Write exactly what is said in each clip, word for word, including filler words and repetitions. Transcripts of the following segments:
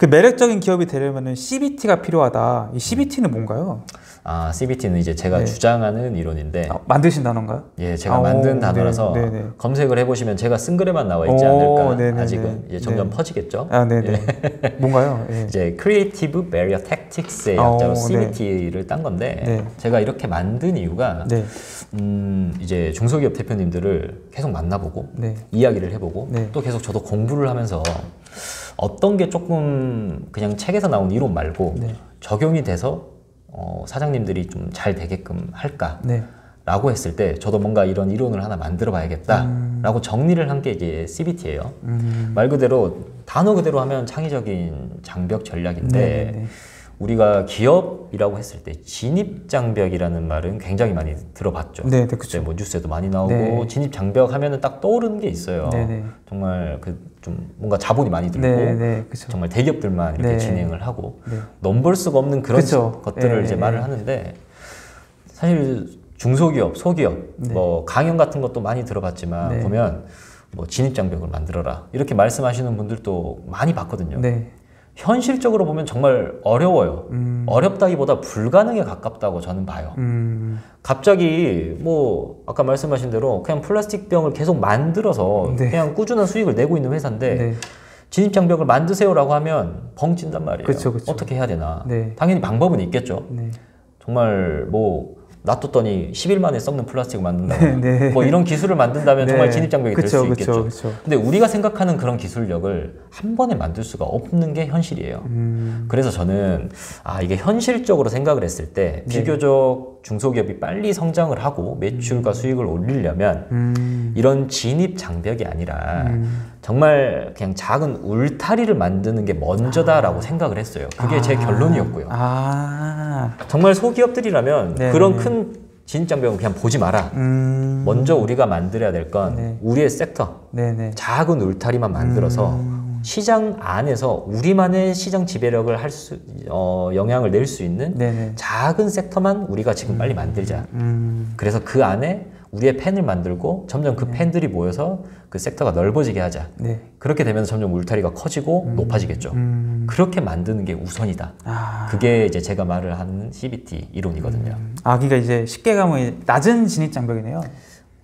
그 매력적인 기업이 되려면은 씨비티가 필요하다. 이 씨비티는 뭔가요? 아, 씨비티는 이제 제가 네. 주장하는 이론인데. 아, 만드신 단어인가요? 예, 제가 아, 만든 오, 단어라서 네, 네. 검색을 해보시면 제가 쓴 글에만 나와 있지 오, 않을까. 네, 네, 아직은 네. 예, 점점 네. 퍼지겠죠. 아, 네, 네. 예. 뭔가요? 예. 이제 Creative Barrier Tactics의 약자로 오, 씨비티를 네. 딴 건데 네. 제가 이렇게 만든 이유가 네. 음, 이제 중소기업 대표님들을 계속 만나보고 네. 이야기를 해보고 네. 또 계속 저도 공부를 하면서 어떤 게 조금 그냥 책에서 나온 이론 말고 네. 적용이 돼서 어, 사장님들이 좀 잘 되게끔 할까? 네. 라고 했을 때 저도 뭔가 이런 이론을 하나 만들어 봐야겠다 음. 라고 정리를 한 게 이제 씨비티예요. 음. 말 그대로 단어 그대로 하면 창의적인 장벽 전략인데 네네네. 우리가 기업이라고 했을 때 진입 장벽이라는 말은 굉장히 많이 들어봤죠. 네, 그때 뭐 뉴스에도 많이 나오고 네. 진입 장벽 하면은 딱 떠오르는 게 있어요. 네네. 정말 그 좀 뭔가 자본이 많이 들고 네네, 정말 대기업들만 이렇게 네. 진행을 하고 네. 넘볼 수가 없는 그런 그쵸. 것들을 네네. 이제 말을 하는데 사실 중소기업, 소기업, 네. 뭐 강연 같은 것도 많이 들어봤지만 네. 보면 뭐 진입 장벽을 만들어라 이렇게 말씀하시는 분들도 많이 봤거든요. 네. 현실적으로 보면 정말 어려워요. 음. 어렵다기보다 불가능에 가깝다고 저는 봐요. 음. 갑자기 뭐 아까 말씀하신 대로 그냥 플라스틱 병을 계속 만들어서 네. 그냥 꾸준한 수익을 내고 있는 회사인데 네. 진입장벽을 만드세요라고 하면 벙찐단 말이에요. 그쵸, 그쵸. 어떻게 해야 되나. 네. 당연히 방법은 있겠죠. 네. 정말 뭐 놔뒀더니 십 일 만에 썩는 플라스틱을 만든다거나 네, 네. 뭐 이런 기술을 만든다면 네. 정말 진입장벽이 될 수 있겠죠. 그쵸. 근데 우리가 생각하는 그런 기술력을 한 번에 만들 수가 없는 게 현실이에요. 음. 그래서 저는 아 이게 현실적으로 생각을 했을 때 네. 비교적 중소기업이 빨리 성장을 하고 매출과 음. 수익을 올리려면 음. 이런 진입장벽이 아니라 음. 정말 그냥 작은 울타리를 만드는 게 먼저다라고 아. 생각을 했어요. 그게 아. 제 결론이었고요. 아. 정말 소기업들이라면 네. 그런 큰 진입장벽은 그냥 보지 마라. 음. 먼저 우리가 만들어야 될 건 네. 우리의 섹터, 네, 네. 작은 울타리만 만들어서 음. 시장 안에서 우리만의 시장 지배력을 할 수, 어, 영향을 낼 수 있는 네, 네. 작은 섹터만 우리가 지금 음. 빨리 만들자. 음. 그래서 그 안에 우리의 팬을 만들고 점점 그 네. 팬들이 모여서 그 섹터가 넓어지게 하자. 네. 그렇게 되면서 점점 울타리가 커지고 음. 높아지겠죠. 음. 그렇게 만드는 게 우선이다. 아. 그게 이제 제가 말을 하는 씨비티 이론이거든요. 음. 아, 그러니까 이제 쉽게 가면 낮은 진입장벽이네요.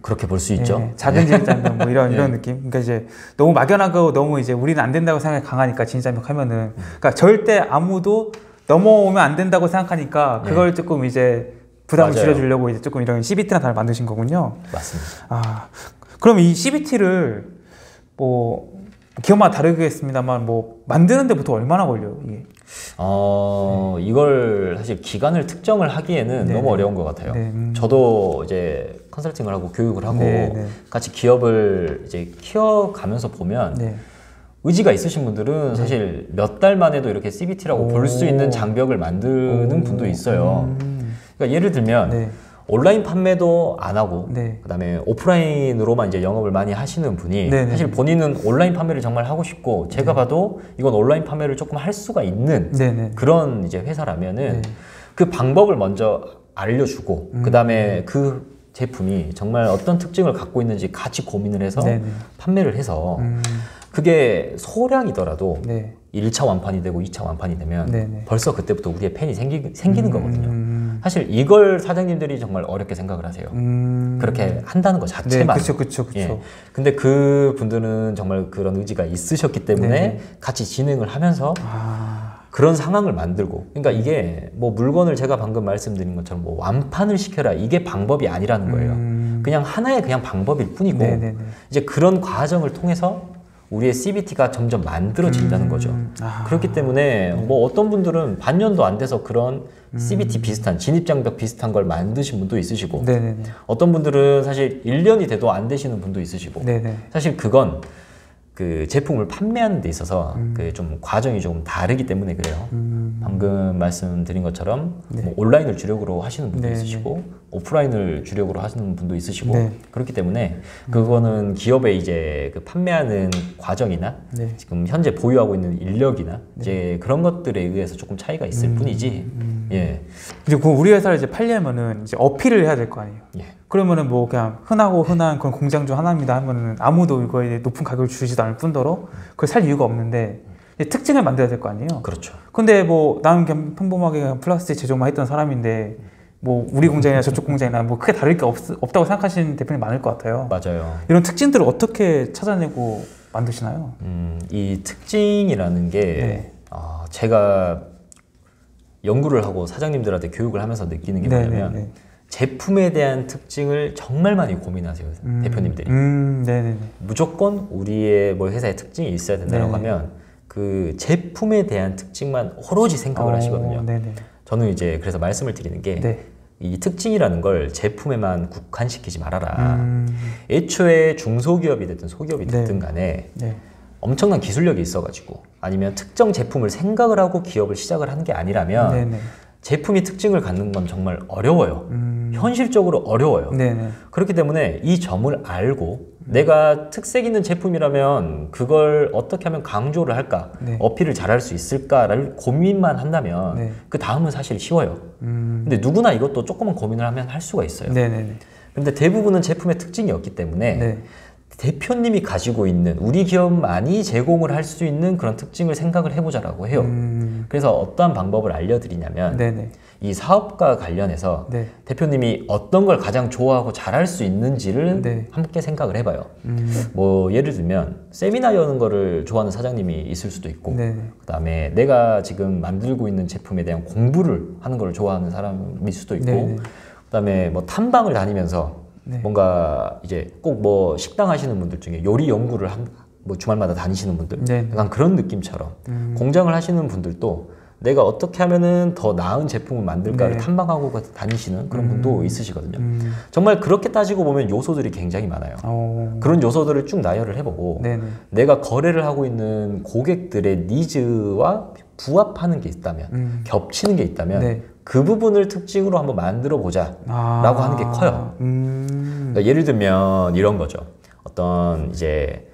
그렇게 볼 수 있죠. 네. 작은 진입장벽 뭐 이런 네. 이런 느낌. 그러니까 이제 너무 막연하고 너무 이제 우리는 안 된다고 생각이 강하니까 진입장벽 하면은 그러니까 절대 아무도 넘어오면 안 된다고 생각하니까 그걸 네. 조금 이제 부담을 맞아요. 줄여주려고 이제 조금 이런 씨비티나 단을 만드신 거군요. 맞습니다. 아, 그럼 이 씨비티를 뭐 기업마다 다르겠습니다만 뭐 만드는데 보통 얼마나 걸려요? 이게? 어, 네. 이걸 사실 기간을 특정을 하기에는 네. 너무 어려운 것 같아요. 네. 음. 저도 이제 컨설팅을 하고 교육을 하고 네. 네. 같이 기업을 이제 키워가면서 보면 네. 의지가 있으신 분들은 네. 사실 몇 달 만에도 이렇게 씨비티라고 볼 수 있는 장벽을 만드는 오. 분도 있어요. 음. 그러니까 예를 들면 네. 온라인 판매도 안 하고 네. 그다음에 오프라인으로만 이제 영업을 많이 하시는 분이 네네. 사실 본인은 온라인 판매를 정말 하고 싶고 제가 네. 봐도 이건 온라인 판매를 조금 할 수가 있는 네네. 그런 이제 회사라면은 네. 그 방법을 먼저 알려주고 음. 그다음에 그 제품이 정말 어떤 특징을 갖고 있는지 같이 고민을 해서 네네. 판매를 해서 음. 그게 소량이더라도 네. 일 차 완판이 되고 이 차 완판이 되면 네네. 벌써 그때부터 우리의 팬이 생기, 생기는 음. 거거든요. 사실 이걸 사장님들이 정말 어렵게 생각을 하세요. 음... 그렇게 한다는 것 자체만. 네, 그쵸, 그쵸, 그쵸. 예. 근데 그 분들은 정말 그런 의지가 있으셨기 때문에 네. 같이 진행을 하면서 아... 그런 상황을 만들고. 그러니까 이게 뭐 물건을 제가 방금 말씀드린 것처럼 뭐 완판을 시켜라 이게 방법이 아니라는 거예요. 음... 그냥 하나의 그냥 방법일 뿐이고 네, 네, 네. 이제 그런 과정을 통해서 우리의 씨비티가 점점 만들어진다는 거죠. 음, 아, 그렇기 때문에 네. 뭐 어떤 분들은 반년도 안 돼서 그런 음, 씨비티 비슷한 진입장벽 비슷한 걸 만드신 분도 있으시고 네네네. 어떤 분들은 사실 일 년이 돼도 안 되시는 분도 있으시고 네네. 사실 그건 그 제품을 판매하는 데 있어서 음. 그 좀 과정이 조금 다르기 때문에 그래요. 음. 방금 말씀드린 것처럼 네. 뭐 온라인을 주력으로 하시는 분도 네. 있으시고 오프라인을 주력으로 하시는 분도 있으시고 네. 그렇기 때문에 그거는 기업의 이제 그 판매하는 과정이나 네. 지금 현재 보유하고 있는 인력이나 네. 이제 그런 것들에 의해서 조금 차이가 있을 음. 뿐이지. 음. 예. 그리고 우리 회사를 이제 팔려면은 이제 어필을 해야 될 거 아니에요. 예. 그러면은 뭐 그냥 흔하고 흔한 그런 공장 중 하나입니다 하면은 아무도 이거에 높은 가격을 주지도 않을 뿐더러 그걸 살 이유가 없는데 특징을 만들어야 될 거 아니에요. 그렇죠. 근데 뭐 나는 평범하게 플라스틱 제조만 했던 사람인데 뭐 우리 공장이나 저쪽 공장이나 뭐 크게 다를 게 없, 없다고 생각하시는 대표님 많을 것 같아요. 맞아요. 이런 특징들을 어떻게 찾아내고 만드시나요? 음, 이 특징이라는 게 네. 어, 제가 연구를 하고 사장님들한테 교육을 하면서 느끼는 게 네네네. 뭐냐면 제품에 대한 특징을 정말 많이 고민하세요. 음, 대표님들이. 음, 네네네. 무조건 우리의 뭐 회사의 특징이 있어야 된다고 하면 그 제품에 대한 특징만 오로지 생각을 오, 하시거든요. 네네. 저는 이제 그래서 말씀을 드리는 게 네. 이 특징이라는 걸 제품에만 국한시키지 말아라. 음... 애초에 중소기업이 됐든 소기업이 됐든 네. 간에 네. 엄청난 기술력이 있어가지고 아니면 특정 제품을 생각을 하고 기업을 시작을 하는 게 아니라면 네네. 제품이 특징을 갖는 건 정말 어려워요. 음... 현실적으로 어려워요. 네네. 그렇기 때문에 이 점을 알고 음... 내가 특색 있는 제품이라면 그걸 어떻게 하면 강조를 할까 네. 어필을 잘할 수 있을까를 고민만 한다면 네. 그 다음은 사실 쉬워요. 음... 근데 누구나 이것도 조금은 고민을 하면 할 수가 있어요. 네네네. 근데 대부분은 제품의 특징이 없기 때문에 네. 대표님이 가지고 있는 우리 기업만이 제공을 할 수 있는 그런 특징을 생각을 해보자라고 해요. 음... 그래서 어떠한 방법을 알려드리냐면 네네. 이 사업과 관련해서 네. 대표님이 어떤 걸 가장 좋아하고 잘할 수 있는지를 네. 함께 생각을 해봐요. 음... 뭐 예를 들면 세미나 여는 거를 좋아하는 사장님이 있을 수도 있고 그 다음에 내가 지금 만들고 있는 제품에 대한 공부를 하는 걸 좋아하는 사람일 수도 있고 그 다음에 뭐 탐방을 다니면서 네. 뭔가 이제 꼭 뭐 식당 하시는 분들 중에 요리 연구를 한, 뭐 주말마다 다니시는 분들 네. 약간 그런 느낌처럼 음. 공장을 하시는 분들도 내가 어떻게 하면은 더 나은 제품을 만들까를 네. 탐방하고 다니시는 그런 음. 분도 있으시거든요. 음. 정말 그렇게 따지고 보면 요소들이 굉장히 많아요. 오. 그런 요소들을 쭉 나열을 해보고 네네. 내가 거래를 하고 있는 고객들의 니즈와 부합하는 게 있다면 음. 겹치는 게 있다면 네. 그 부분을 특징으로 한번 만들어 보자 아 라고 하는 게 커요. 음 그러니까 예를 들면 이런 거죠. 어떤 이제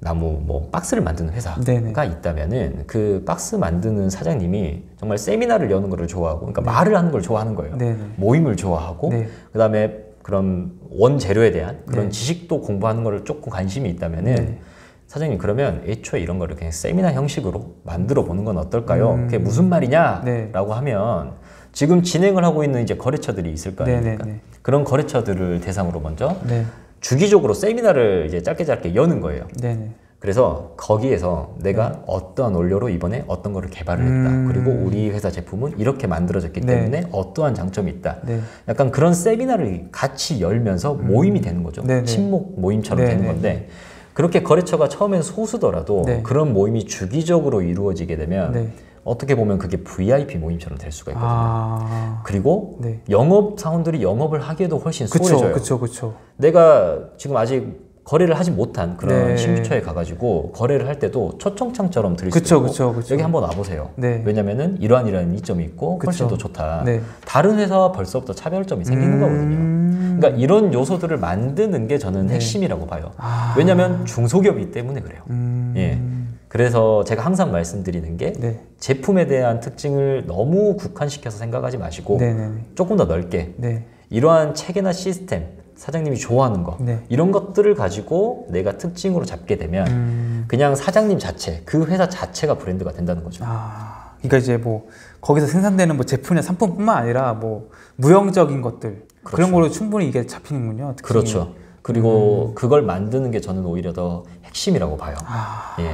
나무 뭐 박스를 만드는 회사가 네네. 있다면은 그 박스 만드는 사장님이 정말 세미나를 여는 거를 좋아하고 그러니까 네. 말을 하는 걸 좋아하는 거예요. 네네. 모임을 좋아하고 네. 그 다음에 그런 원재료에 대한 그런 네. 지식도 공부하는 거를 조금 관심이 있다면은 네. 사장님 그러면 애초에 이런 거를 그냥 세미나 형식으로 만들어 보는 건 어떨까요? 음 그게 무슨 말이냐? 네. 라고 하면 지금 진행을 하고 있는 이제 거래처들이 있을 거 아닙니까? 네네네. 그런 거래처들을 대상으로 먼저 네. 주기적으로 세미나를 이제 짧게 짧게 여는 거예요. 네네. 그래서 거기에서 내가 네. 어떤 원료로 이번에 어떤 거를 개발을 했다. 음... 그리고 우리 회사 제품은 이렇게 만들어졌기 네. 때문에 어떠한 장점이 있다. 네. 약간 그런 세미나를 같이 열면서 모임이 음... 되는 거죠. 네네. 친목 모임처럼 네네. 되는 건데 그렇게 거래처가 처음엔 소수더라도 네. 그런 모임이 주기적으로 이루어지게 되면 네. 어떻게 보면 그게 브이아이피 모임처럼 될 수가 있거든요. 아... 그리고 네. 영업 사원들이 영업을 하기에도 훨씬 수월해져요. 그쵸, 그쵸. 내가 지금 아직 거래를 하지 못한 그런 네. 신규처에 가가지고 거래를 할 때도 초청장처럼 들을 그쵸, 수도 있고 그쵸, 그쵸. 여기 한번 와보세요. 네. 왜냐면은 이러한 이러한 이점이 있고 그쵸. 훨씬 더 좋다. 네. 다른 회사와 벌써부터 차별점이 생기는 음... 거거든요. 그러니까 이런 요소들을 만드는 게 저는 네. 핵심이라고 봐요. 아... 왜냐면 중소기업이기 때문에 그래요. 음... 예. 그래서 제가 항상 말씀드리는 게 네. 제품에 대한 특징을 너무 국한시켜서 생각하지 마시고 네네네. 조금 더 넓게 네. 이러한 체계나 시스템, 사장님이 좋아하는 거 네. 이런 것들을 가지고 내가 특징으로 잡게 되면 음... 그냥 사장님 자체, 그 회사 자체가 브랜드가 된다는 거죠. 아... 그러니까 이제 뭐 거기서 생산되는 뭐 제품이나 상품뿐만 아니라 뭐 무형적인 것들 그렇죠. 그런 걸로 충분히 이게 잡히는군요. 특징이. 그렇죠. 그리고 음... 그걸 만드는 게 저는 오히려 더 핵심이라고 봐요. 아... 예.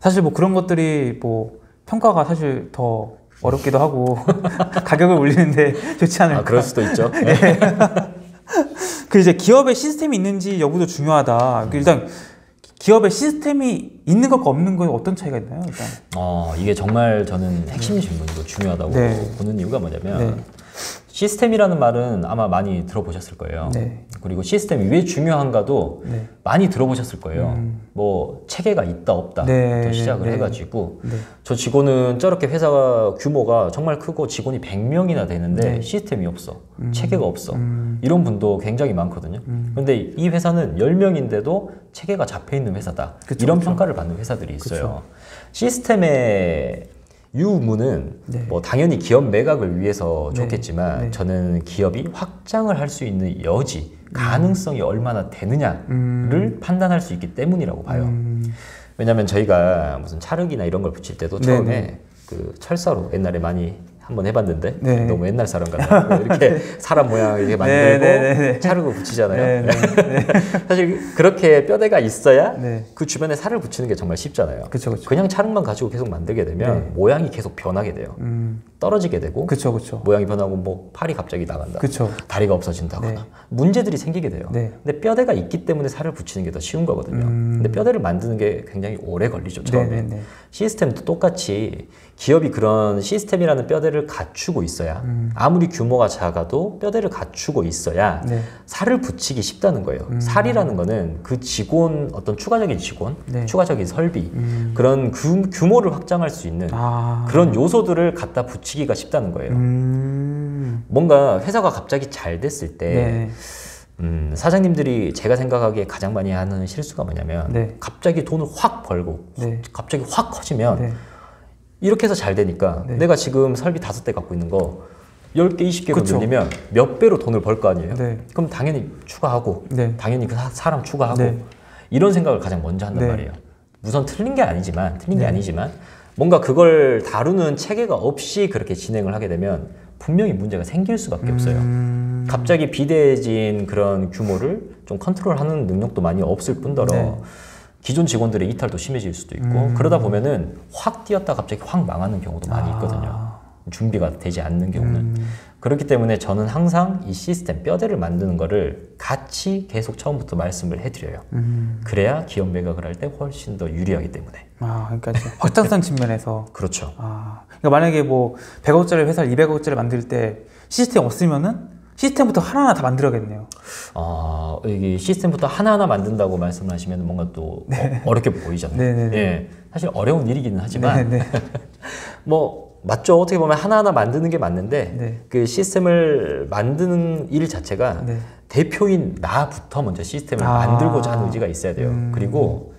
사실 뭐 그런 것들이 뭐 평가가 사실 더 어렵기도 하고 가격을 올리는데 좋지 않을까. 아, 그럴 수도 있죠. 네. 그 이제 기업의 시스템이 있는지 여부도 중요하다. 음. 일단 기업의 시스템이 있는 것과 없는 것에 어떤 차이가 있나요? 일단. 어, 이게 정말 저는 핵심 질문도 중요하다고 네. 보는 이유가 뭐냐면 네. 시스템이라는 말은 아마 많이 들어보셨을 거예요. 네. 그리고 시스템이 왜 중요한가도 네. 많이 들어보셨을 거예요. 음. 뭐 체계가 있다 없다 네. 시작을 네. 해가지고 네. 저 직원은 저렇게 회사가 규모가 정말 크고 직원이 백 명이나 되는데 네. 시스템이 없어. 음. 체계가 없어. 음. 이런 분도 굉장히 많거든요. 음. 근데 이 회사는 열 명인데도 체계가 잡혀있는 회사다. 그쵸, 이런 그쵸. 평가를 받는 회사들이 있어요. 그쵸. 시스템의 유무는 네. 뭐 당연히 기업 매각을 위해서 네. 좋겠지만 네. 저는 기업이 확장을 할 수 있는 여지, 가능성이 얼마나 되느냐를 음. 판단할 수 있기 때문이라고 봐요. 음. 왜냐하면 저희가 무슨 찰흙이나 이런 걸 붙일 때도 처음에 네네. 그 철사로 옛날에 많이 한번 해봤는데 네. 너무 옛날 사람 같아. 이렇게 사람 모양 이렇게 만들고 찰흙을 붙이잖아요. 사실 그렇게 뼈대가 있어야 네. 그 주변에 살을 붙이는 게 정말 쉽잖아요. 그쵸, 그쵸. 그냥 찰흙만 가지고 계속 만들게 되면 네. 모양이 계속 변하게 돼요. 음. 떨어지게 되고 그쵸, 그쵸. 모양이 변하고 뭐 팔이 갑자기 나간다. 그쵸. 다리가 없어진다거나 네. 문제들이 생기게 돼요. 네. 근데 뼈대가 있기 때문에 살을 붙이는 게 더 쉬운 거거든요. 음. 근데 뼈대를 만드는 게 굉장히 오래 걸리죠. 처음에. 네, 네, 네. 시스템도 똑같이 기업이 그런 시스템이라는 뼈대를 갖추고 있어야 음. 아무리 규모가 작아도 뼈대를 갖추고 있어야 네. 살을 붙이기 쉽다는 거예요. 음. 살이라는 거는 그 직원, 어떤 추가적인 직원, 네. 추가적인 설비 음. 그런 규, 규모를 확장할 수 있는 아. 그런 요소들을 갖다 붙이기가 쉽다는 거예요. 음. 뭔가 회사가 갑자기 잘 됐을 때 네. 음, 사장님들이 제가 생각하기에 가장 많이 하는 실수가 뭐냐면 네. 갑자기 돈을 확 벌고 네. 확, 갑자기 확 커지면 네. 이렇게 해서 잘 되니까 네. 내가 지금 설비 다섯 대 갖고 있는 거 열 개, 스무 개로 늘리면 몇 배로 돈을 벌 거 아니에요? 네. 그럼 당연히 추가하고 네. 당연히 그 사람 추가하고 네. 이런 생각을 가장 먼저 한단 네. 말이에요. 무슨 틀린 게 아니지만 틀린 네. 게 아니지만 뭔가 그걸 다루는 체계가 없이 그렇게 진행을 하게 되면 분명히 문제가 생길 수밖에 음... 없어요. 갑자기 비대해진 그런 규모를 좀 컨트롤하는 능력도 많이 없을 뿐더러 네. 기존 직원들의 이탈도 심해질 수도 있고 음. 그러다 보면은 확 뛰었다 갑자기 확 망하는 경우도 많이 있거든요. 아. 준비가 되지 않는 경우는. 음. 그렇기 때문에 저는 항상 이 시스템, 뼈대를 만드는 거를 같이 계속 처음부터 말씀을 해드려요. 음. 그래야 기업 매각을 할 때 훨씬 더 유리하기 때문에. 아, 그러니까 확장성 측면에서. 그렇죠. 아, 그러니까 만약에 뭐 백억짜리 회사를 이백억짜리 만들 때 시스템 없으면은 시스템부터 하나하나 다 만들어야겠네요. 아, 이게 시스템부터 하나하나 만든다고 말씀을 하시면 뭔가 또 네. 어, 어렵게 보이잖아요. 네네네. 예, 사실 어려운 일이기는 하지만 뭐 맞죠. 어떻게 보면 하나하나 만드는 게 맞는데 네. 그 시스템을 만드는 일 자체가 네. 대표인 나부터 먼저 시스템을 아. 만들고자 하는 의지가 있어야 돼요. 음. 그리고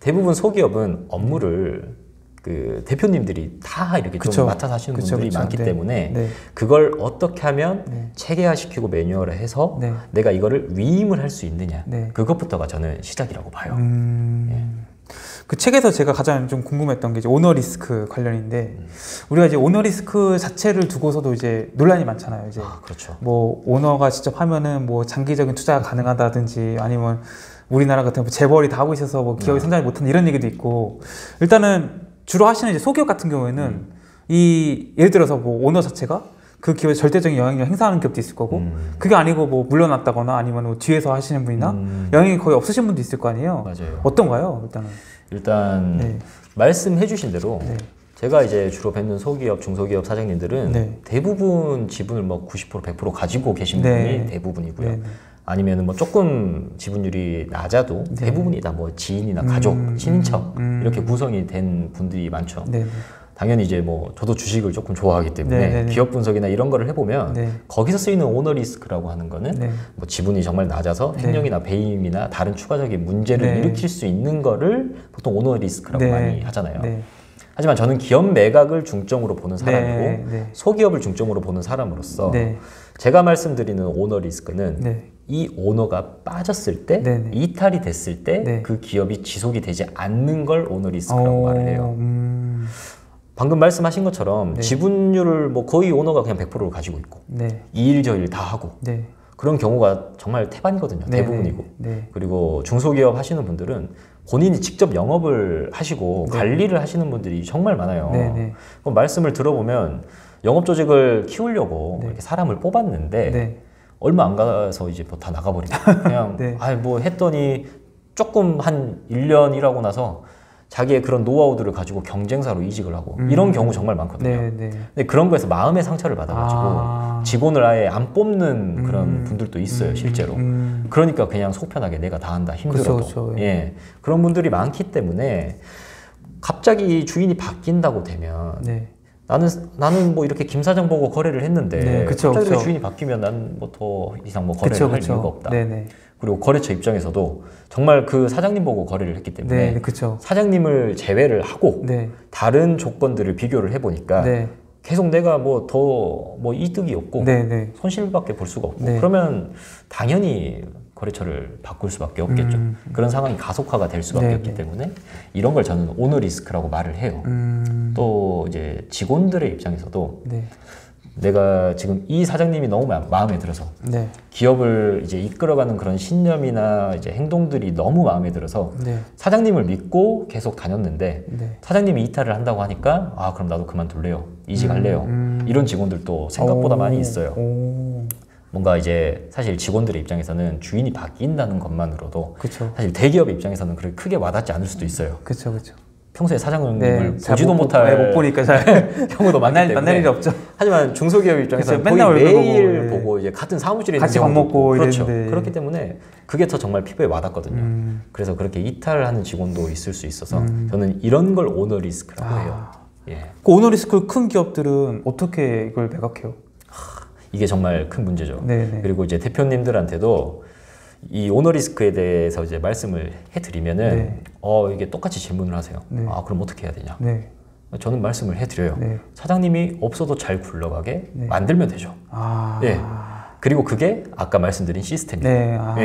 대부분 소기업은 업무를 그 대표님들이 다 이렇게 그쵸. 좀 맡아서 하시는 그쵸, 분들이 그쵸. 많기 네. 때문에 네. 그걸 어떻게 하면 네. 체계화시키고 매뉴얼화해서 네. 내가 이거를 위임을 할 수 있느냐 네. 그것부터가 저는 시작이라고 봐요. 음... 예. 그 책에서 제가 가장 좀 궁금했던 게 이제 오너리스크 관련인데 음. 우리가 이제 오너리스크 자체를 두고서도 이제 논란이 많잖아요. 이제 아, 그렇죠. 뭐 오너가 직접 하면은 뭐 장기적인 투자가 가능하다든지 아니면 우리나라 같은 뭐 재벌이 다 하고 있어서 뭐 기업이 음. 성장이 못한다 이런 얘기도 있고 일단은 주로 하시는 이제 소기업 같은 경우에는 음. 이 예를 들어서 뭐 오너 자체가 그 기업에 절대적인 영향력을 행사하는 기업도 있을 거고 음. 그게 아니고 뭐 물러났다거나 아니면 뭐 뒤에서 하시는 분이나 음. 영향이 거의 없으신 분도 있을 거 아니에요. 맞아요. 어떤가요? 일단은 일단 네. 말씀해 주신 대로 네. 제가 이제 주로 뵙는 소기업, 중소기업 사장님들은 네. 대부분 지분을 뭐 구십 퍼센트, 백 퍼센트 가지고 계신 네. 분이 대부분이고요. 네. 아니면은 뭐 조금 지분율이 낮아도 네. 대부분이 다 뭐 지인이나 가족, 음, 친인척 음, 음. 이렇게 구성이 된 분들이 많죠. 네네. 당연히 이제 뭐 저도 주식을 조금 좋아하기 때문에 네네. 기업 분석이나 이런 거를 해보면 네네. 거기서 쓰이는 오너리스크라고 하는 거는 네네. 뭐 지분이 정말 낮아서 횡령이나 배임이나 다른 추가적인 문제를 네네. 일으킬 수 있는 거를 보통 오너리스크라고 네네. 많이 하잖아요. 네네. 하지만 저는 기업 매각을 중점으로 보는 사람이고 네, 네. 소기업을 중점으로 보는 사람으로서 네. 제가 말씀드리는 오너 리스크는 네. 이 오너가 빠졌을 때 네, 네. 이탈이 됐을 때 그 네. 기업이 지속이 되지 않는 걸 오너 리스크라고 오, 말을 해요. 음. 방금 말씀하신 것처럼 네. 지분율을 뭐 거의 오너가 그냥 백 퍼센트를 가지고 있고 네. 이일 저일 다 하고 네. 그런 경우가 정말 태반이거든요. 네, 대부분이고 네, 네. 그리고 중소기업 하시는 분들은 본인이 직접 영업을 하시고 네. 관리를 하시는 분들이 정말 많아요. 네, 네. 그럼 말씀을 들어보면 영업 조직을 키우려고 네. 이렇게 사람을 뽑았는데 네. 얼마 안 가서 이제 뭐 다 나가버리고 그냥 네. 아, 뭐 했더니 조금 한 일 년 일하고 나서 자기의 그런 노하우들을 가지고 경쟁사로 이직을 하고 음. 이런 경우 정말 많거든요. 네, 네. 근데 그런 거에서 마음의 상처를 받아가지고 아. 직원을 아예 안 뽑는 음. 그런 분들도 있어요. 음. 실제로. 음. 그러니까 그냥 속 편하게 내가 다 한다 힘들어도. 그쵸, 그쵸. 예. 그런 분들이 많기 때문에 갑자기 주인이 바뀐다고 되면 네. 나는 나는 뭐 이렇게 김 사장 보고 거래를 했는데 네, 그쵸, 갑자기 그쵸. 주인이 바뀌면 난 뭐 더 이상 뭐 거래를 그쵸, 할 그쵸. 이유가 없다. 네네. 그리고 거래처 입장에서도 정말 그 사장님 보고 거래를 했기 때문에 네, 그쵸. 사장님을 제외를 하고 네. 다른 조건들을 비교를 해보니까 네. 계속 내가 뭐 더 뭐 이득이 없고 네, 네. 손실밖에 볼 수가 없고 네. 그러면 당연히 거래처를 바꿀 수밖에 없겠죠. 음. 그런 상황이 가속화가 될 수밖에 네네. 없기 때문에 이런 걸 저는 오너 리스크라고 말을 해요. 음. 또 이제 직원들의 입장에서도 네. 내가 지금 이 사장님이 너무 마음에 들어서 네. 기업을 이제 이끌어가는 그런 신념이나 이제 행동들이 너무 마음에 들어서 네. 사장님을 믿고 계속 다녔는데 네. 사장님이 이탈을 한다고 하니까 아 그럼 나도 그만둘래요, 이직할래요. 음, 음. 이런 직원들도 생각보다 오, 많이 있어요. 오. 뭔가 이제 사실 직원들의 입장에서는 주인이 바뀐다는 것만으로도 그쵸. 사실 대기업의 입장에서는 그렇게 크게 와닿지 않을 수도 있어요. 그렇죠, 그렇죠. 평소에 사장님을 네, 보지도 못, 못할 못 보니까 잘 경우도 많기 때문에 만날 일이 없죠. 하지만 중소기업 입장에서는 그렇죠, 맨날 매일 보고, 보고 이제 같은 사무실에 같이 있는 밥 먹고 그렇죠. 이랬는데. 그렇기 때문에 그게 더 정말 피부에 와닿거든요. 음. 그래서 그렇게 이탈을 하는 직원도 있을 수 있어서 음. 저는 이런 걸 오너 리스크라고 아. 해요. 예. 그 오너 리스크 큰 기업들은 어떻게 이걸 매각해요? 하, 이게 정말 큰 문제죠. 네네. 그리고 이제 대표님들한테도 이 오너 리스크에 대해서 이제 말씀을 해드리면은 네. 어 이게 똑같이 질문을 하세요. 네. 아 그럼 어떻게 해야 되냐? 네. 저는 말씀을 해드려요. 네. 사장님이 없어도 잘 굴러가게 네. 만들면 되죠. 아. 예. 그리고 그게 아까 말씀드린 시스템이에요. 네. 아.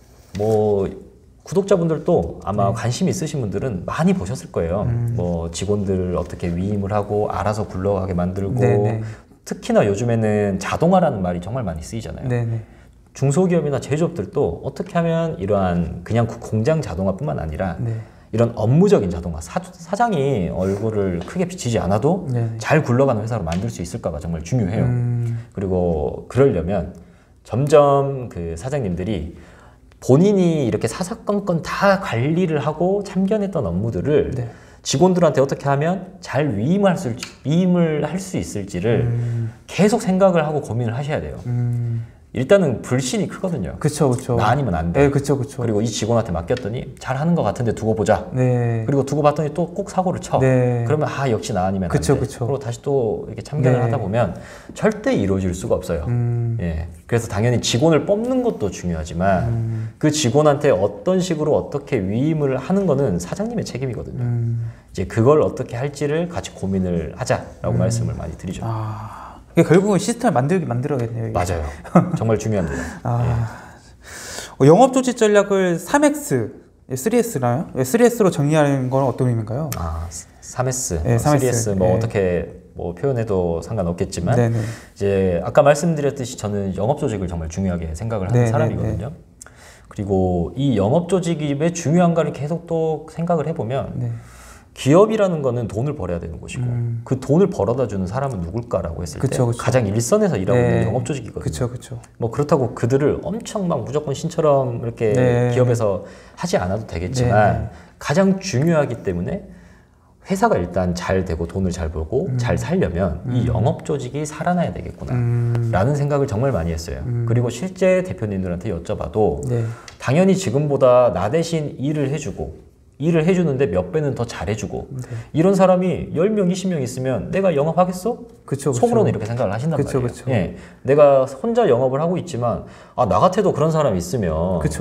예. 뭐 구독자분들도 아마 네. 관심 있으신 분들은 많이 보셨을 거예요. 음. 뭐 직원들 어떻게 위임을 하고 알아서 굴러가게 만들고 네, 네. 특히나 요즘에는 자동화라는 말이 정말 많이 쓰이잖아요. 네, 네. 중소기업이나 제조업들도 어떻게 하면 이러한 그냥 공장 자동화뿐만 아니라 네. 이런 업무적인 자동화, 사, 사장이 얼굴을 크게 비치지 않아도 네. 잘 굴러가는 회사로 만들 수 있을까가 정말 중요해요. 음. 그리고 그러려면 점점 그 사장님들이 본인이 이렇게 사사건건 다 관리를 하고 참견했던 업무들을 네. 직원들한테 어떻게 하면 잘 위임할 수, 위임을 할 수 있을지를 음. 계속 생각을 하고 고민을 하셔야 돼요. 음. 일단은 불신이 크거든요. 그쵸, 그쵸. 나 아니면 안 돼. 네, 그쵸, 그쵸. 그리고 이 직원한테 맡겼더니 잘하는 것 같은데 두고 보자. 네. 그리고 두고 봤더니 또 꼭 사고를 쳐. 네. 그러면 아 역시 나 아니면 그쵸, 안 돼. 그쵸. 그리고 다시 또 이렇게 참견을 네. 하다 보면 절대 이루어질 수가 없어요. 음. 예. 그래서 당연히 직원을 뽑는 것도 중요하지만 음. 그 직원한테 어떤 식으로 어떻게 위임을 하는 거는 사장님의 책임이거든요. 음. 이제 그걸 어떻게 할지를 같이 고민을 하자라고 음. 말씀을 많이 드리죠. 아. 결국은 시스템을 만들기 만들어야겠네요. 맞아요. 정말 중요합니다. 아... 예. 영업 조직 전략을 삼 엑스, 쓰리 에스나요? 쓰리 에스로 정리하는 건 어떤 의미인가요? 아, 삼 에스, 네, 쓰리 에스 뭐 네. 어떻게 뭐 표현해도 상관없겠지만 네네. 이제 아까 말씀드렸듯이 저는 영업 조직을 정말 중요하게 생각을 하는 네네. 사람이거든요. 네네. 그리고 이 영업 조직이 왜 중요한가를 계속 또 생각을 해보면 네. 기업이라는 거는 돈을 벌어야 되는 곳이고 음. 그 돈을 벌어다 주는 사람은 누굴까라고 했을 때 그쵸, 그쵸. 가장 일선에서 일하고 네. 있는 영업조직이거든요. 그쵸, 그쵸. 뭐 그렇다고 그들을 엄청 막 무조건 신처럼 이렇게 네. 기업에서 하지 않아도 되겠지만 네. 가장 중요하기 때문에 회사가 일단 잘 되고 돈을 잘 벌고 음. 잘 살려면 음. 이 영업조직이 살아나야 되겠구나 음. 라는 생각을 정말 많이 했어요. 음. 그리고 실제 대표님들한테 여쭤봐도 네. 당연히 지금보다 나 대신 일을 해주고 일을 해주는데 몇 배는 더 잘해주고 네. 이런 사람이 열 명, 이십 명 있으면 내가 영업하겠어? 그쵸, 그쵸. 속으로는 이렇게 생각을 하신단 그쵸, 말이에요. 그쵸. 예. 내가 혼자 영업을 하고 있지만 아, 나 같아도 그런 사람이 있으면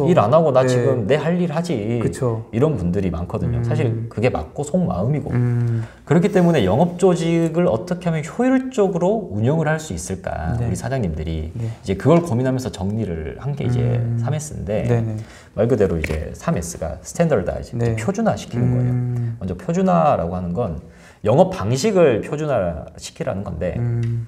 일 안 하고 나 네. 지금 내 할 일 하지 그쵸. 이런 분들이 많거든요. 음. 사실 그게 맞고 속마음이고 음. 그렇기 때문에 영업조직을 어떻게 하면 효율적으로 운영을 할 수 있을까 네. 우리 사장님들이 네. 이제 그걸 고민하면서 정리를 한 게 이제 음. 삼 에스인데 네네. 말 그대로 이제 삼 에스가 스탠더다이즈 네. 표준화 시키는 음. 거예요. 먼저 표준화라고 하는 건 영업 방식을 표준화 시키라는 건데 음.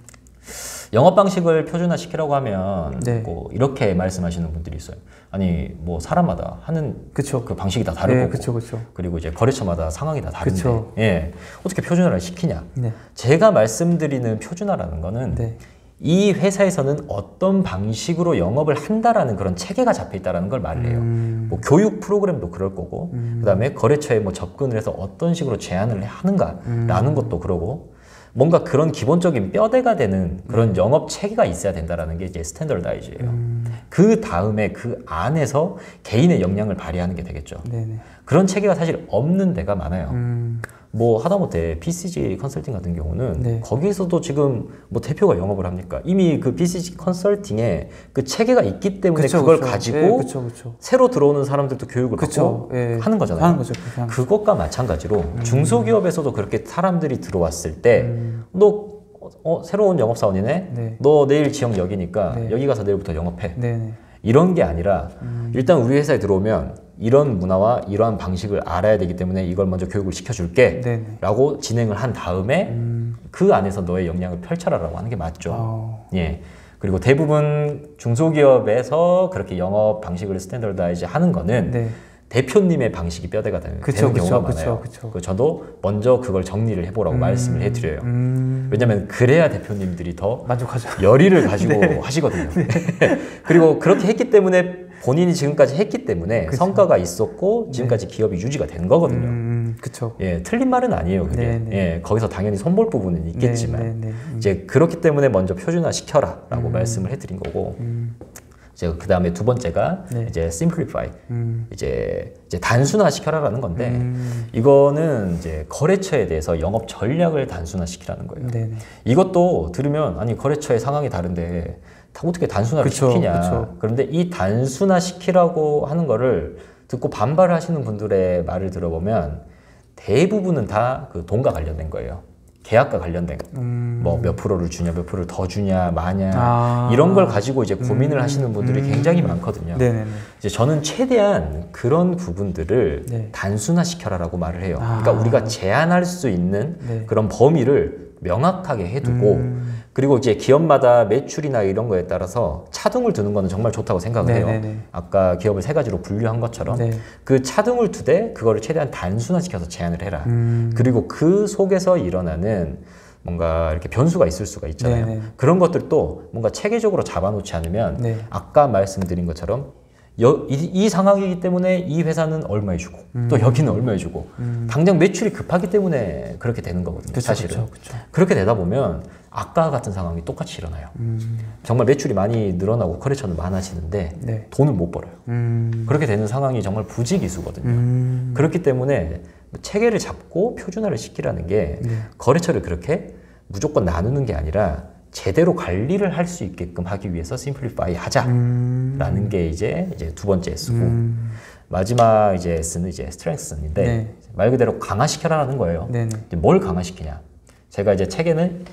영업 방식을 표준화 시키라고 하면 네. 뭐 이렇게 말씀하시는 분들이 있어요. 아니 뭐 사람마다 하는 그쵸. 그 방식이 다 다르고 네, 그쵸, 그쵸. 그리고 이제 거래처마다 상황이 다 다른데 그쵸. 예. 어떻게 표준화를 시키냐. 네. 제가 말씀드리는 표준화라는 거는 네. 이 회사에서는 어떤 방식으로 영업을 한다라는 그런 체계가 잡혀있다는 걸 말해요. 음. 뭐 교육 프로그램도 그럴 거고 음. 그 다음에 거래처에 뭐 접근을 해서 어떤 식으로 제안을 하는가라는 음. 것도 그러고 뭔가 그런 기본적인 뼈대가 되는 그런 음. 영업 체계가 있어야 된다는 게 이제 스탠더다이즈예요. 음. 그 다음에 그 안에서 개인의 역량을 발휘하는 게 되겠죠. 네네. 그런 체계가 사실 없는 데가 많아요. 음. 뭐 하다못해 비 씨 지 컨설팅 같은 경우는 네. 거기에서도 지금 뭐 대표가 영업을 합니까? 이미 그 비 씨 지 컨설팅에 그 체계가 있기 때문에 그쵸, 그걸 그쵸. 가지고 네, 그쵸, 그쵸. 새로 들어오는 사람들도 교육을 받고 네. 하는 거잖아요. 하는 거죠, 하는 그것과 마찬가지로 음. 중소기업에서도 그렇게 사람들이 들어왔을 때 음. 너 어, 새로운 영업사원이네? 네. 너 내일 지역 여기니까 네. 여기 가서 내일부터 영업해. 네, 네. 이런 게 아니라 음. 일단 우리 회사에 들어오면 이런 문화와 이러한 방식을 알아야 되기 때문에 이걸 먼저 교육을 시켜줄게 네네. 라고 진행을 한 다음에 음. 그 안에서 너의 역량을 펼쳐라라고 하는 게 맞죠. 어. 예. 그리고 대부분 중소기업에서 그렇게 영업 방식을 스탠더다이즈 하는 거는 네. 대표님의 방식이 뼈대가 되는, 그쵸, 되는 그쵸, 경우가 그쵸, 많아요. 그쵸, 그쵸. 저도 먼저 그걸 정리를 해보라고 음, 말씀을 해드려요. 음. 왜냐면 그래야 대표님들이 더 만족하죠. 열의를 가지고 네. 하시거든요. 네. 그리고 그렇게 했기 때문에 본인이 지금까지 했기 때문에 그쵸. 성과가 있었고 지금까지 네. 기업이 유지가 된 거거든요. 음, 그쵸. 예, 틀린 말은 아니에요. 그게 네, 네. 예, 거기서 당연히 손볼 부분은 있겠지만 네, 네, 네. 음. 이제 그렇기 때문에 먼저 표준화 시켜라라고 음. 말씀을 해드린 거고. 음. 이제 그 다음에 두 번째가 네. 이제 simplify, 음. 이제, 이제 단순화 시켜라라는 건데 음. 이거는 이제 거래처에 대해서 영업 전략을 단순화 시키라는 거예요. 네네. 이것도 들으면 아니 거래처의 상황이 다른데 어떻게 단순화를 그쵸, 시키냐. 그쵸. 그런데 이 단순화 시키라고 하는 거를 듣고 반발하시는 분들의 말을 들어보면 대부분은 다 그 돈과 관련된 거예요. 계약과 관련된 음. 뭐 몇 프로를 주냐 몇 프로를 더 주냐 마냐 아. 이런 걸 가지고 이제 고민을 음. 하시는 분들이 음. 굉장히 많거든요. 네네네. 이제 저는 최대한 그런 부분들을 네. 단순화 시켜라라고 말을 해요. 아. 그러니까 우리가 제한할 수 있는 네. 그런 범위를 명확하게 해두고 음. 그리고 이제 기업마다 매출이나 이런 거에 따라서 차등을 두는 거는 정말 좋다고 생각을 네네네. 해요. 아까 기업을 세 가지로 분류한 것처럼 네. 그 차등을 두되 그거를 최대한 단순화시켜서 제한을 해라. 음. 그리고 그 속에서 일어나는 뭔가 이렇게 변수가 있을 수가 있잖아요. 네네. 그런 것들도 뭔가 체계적으로 잡아놓지 않으면 네. 아까 말씀드린 것처럼 여, 이, 이 상황이기 때문에 이 회사는 얼마에 주고 음. 또 여기는 얼마에 주고 음. 당장 매출이 급하기 때문에 그렇게 되는 거거든요. 그쵸, 사실은 그쵸, 그쵸. 그렇게 되다 보면 아까 같은 상황이 똑같이 일어나요. 음. 정말 매출이 많이 늘어나고 거래처는 많아지는데 네. 돈을 못 벌어요. 음. 그렇게 되는 상황이 정말 부지기수거든요. 음. 그렇기 때문에 체계를 잡고 표준화를 시키라는 게 네. 거래처를 그렇게 무조건 나누는 게 아니라 제대로 관리를 할 수 있게끔 하기 위해서 심플리파이 하자라는 음. 게 이제, 이제 두 번째 S고 음. 마지막 이제 S는 이제 스트렝스인데 네. 말 그대로 강화시켜라는 거예요. 네네. 뭘 강화시키냐? 제가 이제 책에는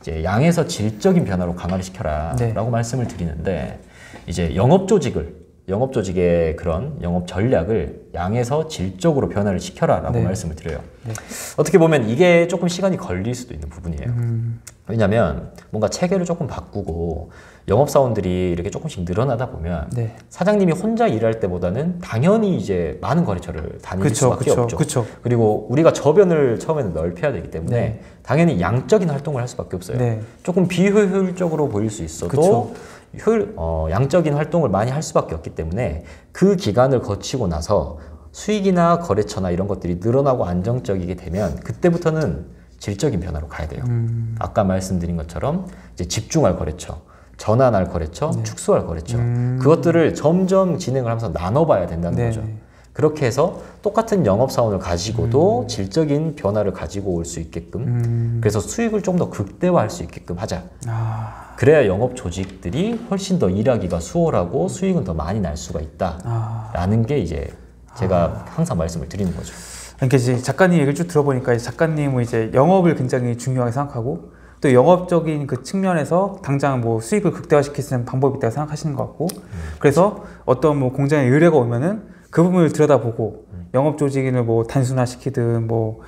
이제 양에서 질적인 변화로 강화를 시켜라라고 네. 말씀을 드리는데 이제 영업 조직을 영업 조직의 그런 영업 전략을 양에서 질적으로 변화를 시켜라라고 네. 말씀을 드려요. 네. 어떻게 보면 이게 조금 시간이 걸릴 수도 있는 부분이에요. 음. 왜냐면 뭔가 체계를 조금 바꾸고 영업사원들이 이렇게 조금씩 늘어나다 보면 네. 사장님이 혼자 일할 때보다는 당연히 이제 많은 거래처를 다닐 그쵸, 수밖에 그쵸, 없죠. 그쵸. 그리고 우리가 저변을 처음에는 넓혀야 되기 때문에 네. 당연히 양적인 활동을 할 수밖에 없어요. 네. 조금 비효율적으로 보일 수 있어도 효율, 어, 양적인 활동을 많이 할 수밖에 없기 때문에 그 기간을 거치고 나서 수익이나 거래처나 이런 것들이 늘어나고 안정적이게 되면 그때부터는 질적인 변화로 가야 돼요. 음. 아까 말씀드린 것처럼 이제 집중할 거래처, 전환할 거래처, 네. 축소할 거래처 음. 그것들을 점점 진행을 하면서 나눠봐야 된다는 네. 거죠. 그렇게 해서 똑같은 영업사원을 가지고도 음. 질적인 변화를 가지고 올 수 있게끔 음. 그래서 수익을 좀 더 극대화할 수 있게끔 하자. 아. 그래야 영업 조직들이 훨씬 더 일하기가 수월하고 수익은 더 많이 날 수가 있다라는 아. 게 이제 제가 아. 항상 말씀을 드리는 거죠. 그러니까 이제 작가님 얘기를 쭉 들어보니까 작가님은 이제 영업을 굉장히 중요하게 생각하고 또 영업적인 그 측면에서 당장 뭐 수익을 극대화시킬 수 있는 방법이 있다고 생각하시는 것 같고 음. 그래서 어떤 뭐 공장의 의뢰가 오면은 그 부분을 들여다보고 음. 영업 조직을 뭐 단순화시키든 뭐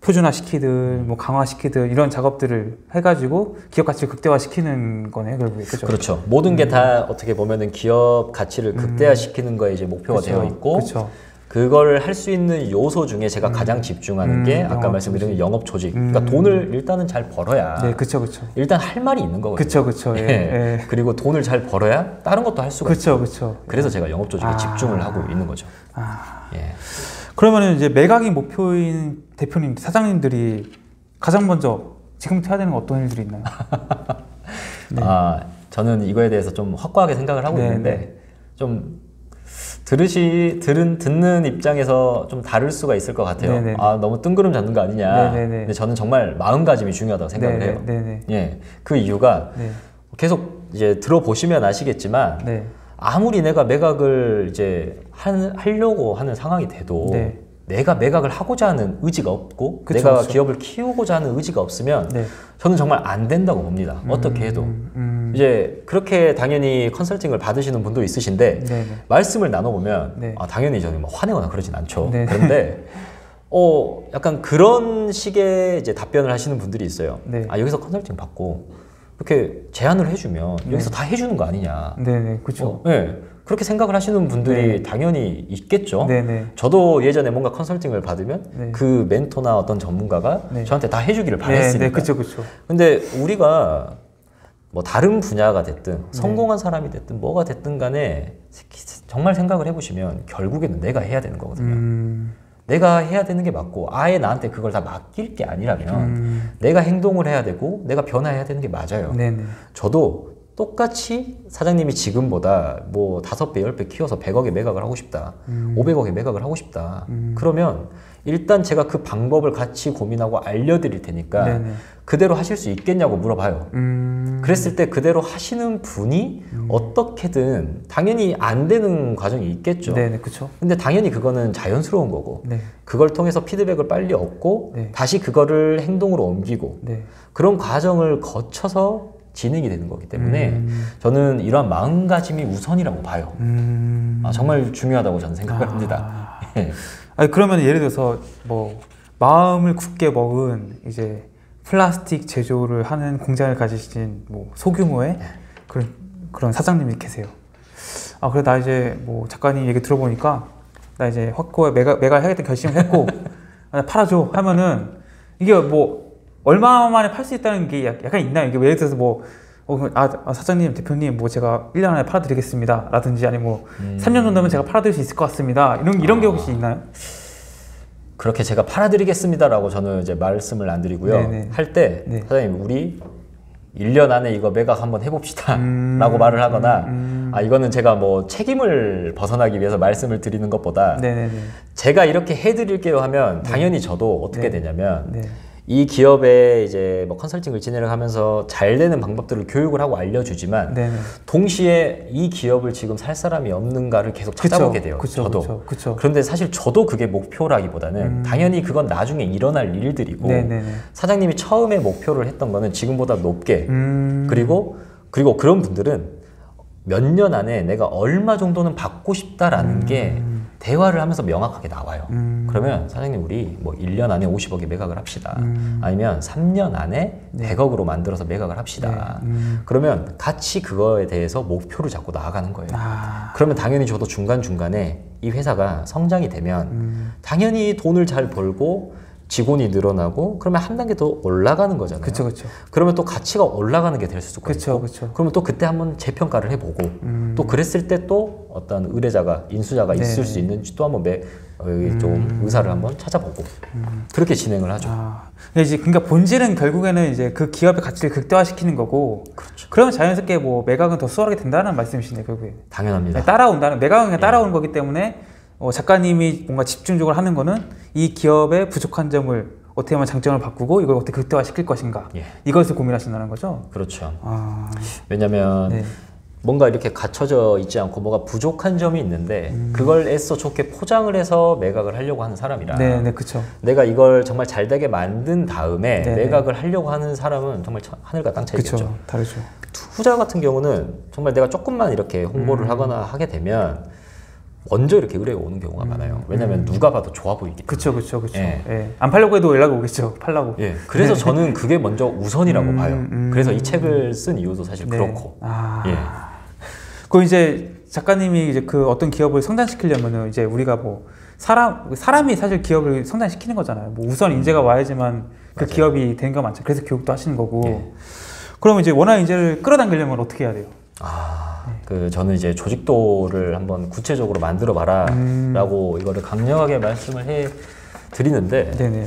표준화시키든 뭐 강화시키든 이런 작업들을 해가지고 기업 가치를 극대화시키는 거네요, 결국에. 그렇죠. 그렇죠. 모든 게 다 음. 어떻게 보면은 기업 가치를 극대화시키는 거에 이제 목표가 그쵸. 되어 있고. 그쵸. 그걸 할 수 있는 요소 중에 제가 음. 가장 집중하는 음, 게 아까 말씀드린 조직. 영업 조직. 음. 그러니까 돈을 일단은 잘 벌어야. 네, 그쵸, 그쵸. 일단 할 말이 있는 거거든요. 그쵸, 그쵸. 예, 예. 그리고 돈을 잘 벌어야 다른 것도 할 수가 있죠. 그쵸, 그쵸. 그래서 제가 영업 조직에 아. 집중을 하고 있는 거죠. 아. 예. 그러면은 이제 매각이 목표인 대표님, 사장님들이 가장 먼저 지금부터 해야 되는 건 어떤 일들이 있나요? 네. 아, 저는 이거에 대해서 좀 확고하게 생각을 하고 네, 있는데 네. 좀. 들으시, 들은, 듣는 입장에서 좀 다를 수가 있을 것 같아요. 네네네. 아, 너무 뜬구름 잡는 거 아니냐. 네네네. 근데 저는 정말 마음가짐이 중요하다고 생각을 네네네. 해요. 네네. 예. 그 이유가 네. 계속 이제 들어보시면 아시겠지만, 네. 아무리 내가 매각을 이제 한, 하려고 하는 상황이 돼도, 네. 내가 매각을 하고자 하는 의지가 없고 그쵸, 내가 그쵸. 기업을 키우고자 하는 의지가 없으면 네. 저는 정말 안 된다고 봅니다. 음, 어떻게 해도. 음. 이제 그렇게 당연히 컨설팅을 받으시는 분도 있으신데 네네. 말씀을 나눠보면 네. 아, 당연히 저는 막 화내거나 그러진 않죠. 네네. 그런데 어, 약간 그런 식의 이제 답변을 하시는 분들이 있어요. 네. 아, 여기서 컨설팅 받고 이렇게 제안을 해주면 네. 여기서 다 해주는 거 아니냐. 네네, 그렇죠. 어, 네. 그렇게 생각을 하시는 분들이 네. 당연히 있겠죠. 네네. 저도 예전에 뭔가 컨설팅을 받으면 네. 그 멘토나 어떤 전문가가 네. 저한테 다 해주기를 바랬으니까. 네, 그렇죠, 그렇죠. 근데 우리가 뭐 다른 분야가 됐든 네. 성공한 사람이 됐든 뭐가 됐든 간에 정말 생각을 해보시면 결국에는 내가 해야 되는 거거든요. 음... 내가 해야 되는 게 맞고 아예 나한테 그걸 다 맡길 게 아니라면 음... 내가 행동을 해야 되고 내가 변화해야 되는 게 맞아요. 네네. 저도 똑같이 사장님이 지금보다 뭐 다섯 배, 열 배 키워서 백억에 매각을 하고 싶다. 음. 오백억에 매각을 하고 싶다. 음. 그러면 일단 제가 그 방법을 같이 고민하고 알려드릴 테니까 네네. 그대로 하실 수 있겠냐고 물어봐요. 음. 그랬을 때 그대로 하시는 분이 음. 어떻게든 당연히 안 되는 과정이 있겠죠. 네네, 그쵸. 근데 당연히 그거는 자연스러운 거고 네. 그걸 통해서 피드백을 빨리 얻고 네. 다시 그거를 행동으로 옮기고 네. 그런 과정을 거쳐서 진행이 되는 거기 때문에 음. 저는 이러한 마음가짐이 우선이라고 봐요. 음. 아, 정말 중요하다고 저는 생각을 아. 합니다. 예. 아니, 그러면 예를 들어서 뭐 마음을 굳게 먹은 이제 플라스틱 제조를 하는 공장을 가지신 뭐 소규모의 네. 그런, 그런 사장님이 계세요. 아, 그래, 나 이제 뭐 작가님 얘기 들어보니까 나 이제 확고히 매각, 매각하겠다 결심을 했고 아, 팔아줘 하면은 이게 뭐 얼마 만에 팔 수 있다는 게 약간 있나요? 이게 예를 들어서 뭐, 어, 아, 사장님, 대표님, 뭐 제가 일 년 안에 팔아드리겠습니다. 라든지, 아니 뭐, 음. 삼 년 정도면 제가 팔아드릴 수 있을 것 같습니다. 이런, 이런 아. 게 혹시 있나요? 그렇게 제가 팔아드리겠습니다라고 저는 이제 말씀을 안 드리고요. 네네. 할 때, 네. 사장님, 우리 일 년 안에 이거 매각 한번 해봅시다. 음. 라고 말을 하거나, 음. 아, 이거는 제가 뭐 책임을 벗어나기 위해서 말씀을 드리는 것보다, 네네네. 제가 이렇게 해드릴게요 하면, 당연히 저도 어떻게 네. 되냐면, 네. 이 기업에 이제 뭐 컨설팅을 진행을 하면서 잘 되는 방법들을 교육을 하고 알려주지만 네네. 동시에 이 기업을 지금 살 사람이 없는가를 계속 찾아보게 돼요. 그쵸, 저도. 그쵸, 그쵸. 그런데 사실 저도 그게 목표라기보다는 음. 당연히 그건 나중에 일어날 일들이고 네네네. 사장님이 처음에 목표를 했던 거는 지금보다 높게 음. 그리고 그리고 그런 분들은 몇 년 안에 내가 얼마 정도는 받고 싶다라는 음. 게 대화를 하면서 명확하게 나와요. 음. 그러면 사장님 우리 뭐 일 년 안에 오십억에 매각을 합시다. 음. 아니면 삼 년 안에 네. 백억으로 만들어서 매각을 합시다. 네. 음. 그러면 같이 그거에 대해서 목표를 잡고 나아가는 거예요. 아. 그러면 당연히 저도 중간중간에 이 회사가 성장이 되면 음. 당연히 돈을 잘 벌고 직원이 늘어나고 그러면 한 단계 더 올라가는 거잖아요. 그쵸, 그쵸. 그러면 또 가치가 올라가는 게 될 수가 있고 그쵸. 그러면 또 그때 한번 재평가를 해보고 음. 또 그랬을 때 또 어떤 의뢰자가 인수자가 네. 있을 수 있는지 또 한번 매, 음. 좀 의사를 한번 찾아보고 음. 그렇게 진행을 하죠. 아. 근데 이제 그러니까 본질은 결국에는 이제 그 기업의 가치를 극대화시키는 거고 그렇죠. 그러면 자연스럽게 뭐 매각은 더 수월하게 된다는 말씀이시네요. 결국에 당연합니다. 따라온다는 매각은 그냥 따라오는 예. 거기 때문에 어, 작가님이 뭔가 집중적으로 하는 거는 이 기업의 부족한 점을 어떻게 하면 장점을 바꾸고 이걸 어떻게 극대화 시킬 것인가 예. 이것을 고민하신다는 거죠? 그렇죠. 아... 왜냐면 네. 뭔가 이렇게 갖춰져 있지 않고 뭐가 부족한 점이 있는데 음... 그걸 애써 좋게 포장을 해서 매각을 하려고 하는 사람이라 네, 네, 그쵸. 내가 이걸 정말 잘 되게 만든 다음에 네네. 매각을 하려고 하는 사람은 정말 하늘과 땅 차이겠죠. 그쵸, 다르죠. 투자 같은 경우는 정말 내가 조금만 이렇게 홍보를 음... 하거나 하게 되면 먼저 이렇게 의뢰가 오는 경우가 음, 많아요. 왜냐면 음. 누가 봐도 좋아 보이기 때문에. 그쵸, 그쵸, 그쵸. 예. 예. 안 팔려고 해도 연락이 오겠죠. 팔라고. 예. 그래서 네. 저는 그게 먼저 우선이라고 음, 봐요. 음, 그래서 이 책을 쓴 이유도 사실 네. 그렇고. 아. 예. 그 이제 작가님이 이제 그 어떤 기업을 성장시키려면은 이제 우리가 뭐 사람, 사람이 사실 기업을 성장시키는 거잖아요. 뭐 우선 인재가 와야지만 그 맞아요. 기업이 되는 거 많죠. 그래서 교육도 하시는 거고. 예. 그러면 이제 원하는 인재를 끌어당기려면 어떻게 해야 돼요? 아, 네. 그 저는 이제 조직도를 한번 구체적으로 만들어 봐라 음. 라고 이거를 강력하게 말씀을 해 드리는데 네네.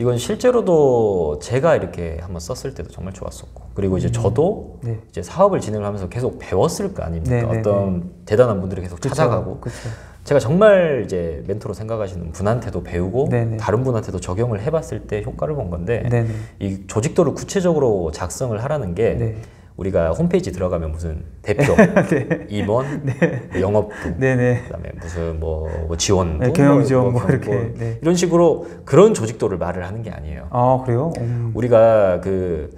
이건 실제로도 제가 이렇게 한번 썼을 때도 정말 좋았었고 그리고 이제 음. 저도 네. 이제 사업을 진행을 하면서 계속 배웠을 거 아닙니까? 네네네. 어떤 대단한 분들이 계속 그쵸, 찾아가고 그쵸. 제가 정말 이제 멘토로 생각하시는 분한테도 배우고 네네. 다른 분한테도 적용을 해봤을 때 효과를 본 건데 네네. 이 조직도를 구체적으로 작성을 하라는 게 네네. 우리가 홈페이지 들어가면 무슨 대표, 네. 임원, 네. 영업부, 네, 네. 그다음에 무슨 뭐, 뭐 지원부, 네, 경영지원부 뭐, 뭐, 이렇게 뭐, 네. 이런 식으로 그런 조직도를 말을 하는 게 아니에요. 아 그래요? 음. 우리가 그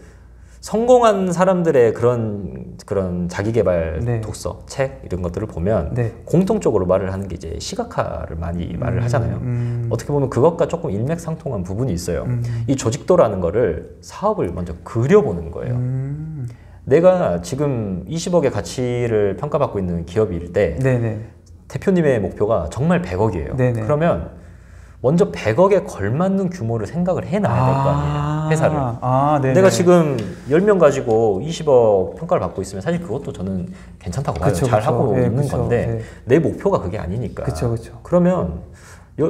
성공한 사람들의 그런 그런 자기개발 네. 독서, 책 이런 것들을 보면 네. 공통적으로 말을 하는 게 이제 시각화를 많이 음, 말을 하잖아요. 음. 어떻게 보면 그것과 조금 일맥상통한 부분이 있어요. 음. 이 조직도라는 거를 사업을 먼저 그려보는 거예요. 음. 내가 지금 이십억의 가치를 평가받고 있는 기업일 때 네네. 대표님의 목표가 정말 백억이에요. 네네. 그러면 먼저 백억에 걸맞는 규모를 생각을 해놔야 될 거 아 아니에요. 회사를. 아, 내가 지금 열 명 가지고 이십억 평가를 받고 있으면 사실 그것도 저는 괜찮다고 봐요. 잘하고 네, 있는 그쵸, 건데 네. 내 목표가 그게 아니니까. 그쵸, 그쵸. 그러면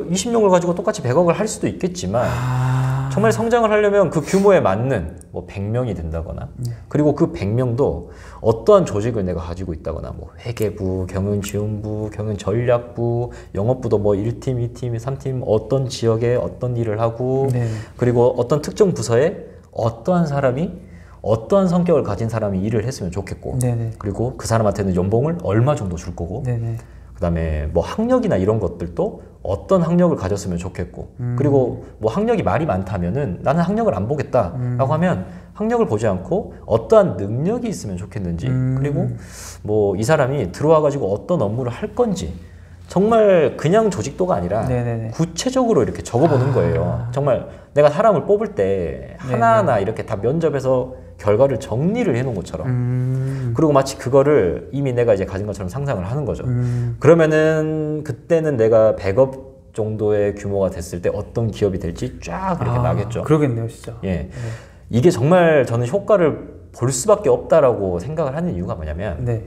이십 명을 가지고 똑같이 백억을 할 수도 있겠지만 아... 정말 성장을 하려면 그 규모에 맞는 뭐 백 명이 된다거나 네. 그리고 그 백 명도 어떠한 조직을 내가 가지고 있다거나 뭐 회계부, 경영지원부, 경영전략부, 영업부도 뭐 일 팀, 이 팀, 삼 팀 어떤 지역에 어떤 일을 하고 네. 그리고 어떤 특정 부서에 어떠한 사람이 어떠한 성격을 가진 사람이 일을 했으면 좋겠고 네. 그리고 그 사람한테는 연봉을 얼마 정도 줄 거고 네. 그 다음에 뭐 학력이나 이런 것들도 어떤 학력을 가졌으면 좋겠고 음. 그리고 뭐 학력이 말이 많다면은 나는 학력을 안 보겠다 음. 라고 하면 학력을 보지 않고 어떠한 능력이 있으면 좋겠는지 음. 그리고 뭐 이 사람이 들어와 가지고 어떤 업무를 할 건지 정말 그냥 조직도가 아니라 네네네. 구체적으로 이렇게 적어보는 아. 거예요. 정말 내가 사람을 뽑을 때 하나하나 네네. 이렇게 다 면접에서 결과를 정리를 해놓은 것처럼 음. 그리고 마치 그거를 이미 내가 이제 가진 것처럼 상상을 하는 거죠. 음. 그러면은 그때는 내가 백억 정도의 규모가 됐을 때 어떤 기업이 될지 쫙 이렇게 아, 나겠죠. 그러겠네요, 진짜. 예, 네. 이게 정말 저는 효과를 볼 수밖에 없다라고 생각을 하는 이유가 뭐냐면 네.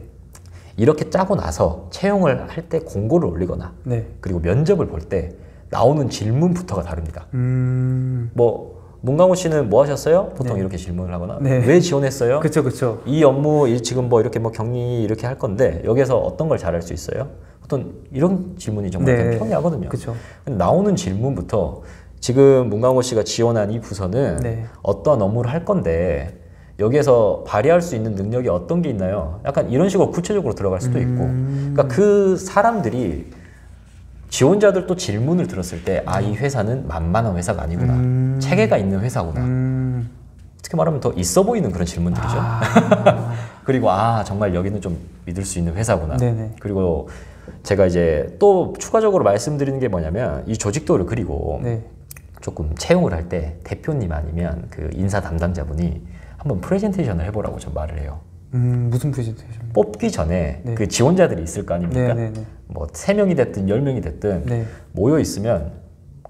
이렇게 짜고 나서 채용을 할 때 공고를 올리거나 네. 그리고 면접을 볼 때 나오는 질문부터가 다릅니다. 음. 뭐 문강호 씨는 뭐 하셨어요? 보통 네. 이렇게 질문을 하거나 네. 왜 지원했어요? 그쵸, 그쵸. 이 업무 지금 뭐 이렇게 뭐 격리 이렇게 할 건데 여기에서 어떤 걸 잘할 수 있어요? 보통 이런 질문이 정말 네. 편리하거든요. 그쵸. 근데 나오는 질문부터 지금 문강호 씨가 지원한 이 부서는 네. 어떠한 업무를 할 건데 여기에서 발휘할 수 있는 능력이 어떤 게 있나요? 약간 이런 식으로 구체적으로 들어갈 수도 있고 음... 그러니까 그 사람들이 지원자들도 질문을 들었을 때 아, 이 회사는 만만한 회사가 아니구나. 음... 체계가 있는 회사구나. 음... 어떻게 말하면 더 있어 보이는 그런 질문들이죠. 아... 그리고 아, 정말 여기는 좀 믿을 수 있는 회사구나. 네네. 그리고 제가 이제 또 추가적으로 말씀드리는 게 뭐냐면 이 조직도를 그리고 네. 조금 채용을 할 때 대표님 아니면 그 인사 담당자분이 한번 프레젠테이션을 해보라고 전 말을 해요. 음, 무슨 프레젠테이션? 뽑기 전에 네. 그 지원자들이 있을 거 아닙니까? 네, 네, 네. 뭐 세 명이 됐든 열 명이 됐든 네. 모여 있으면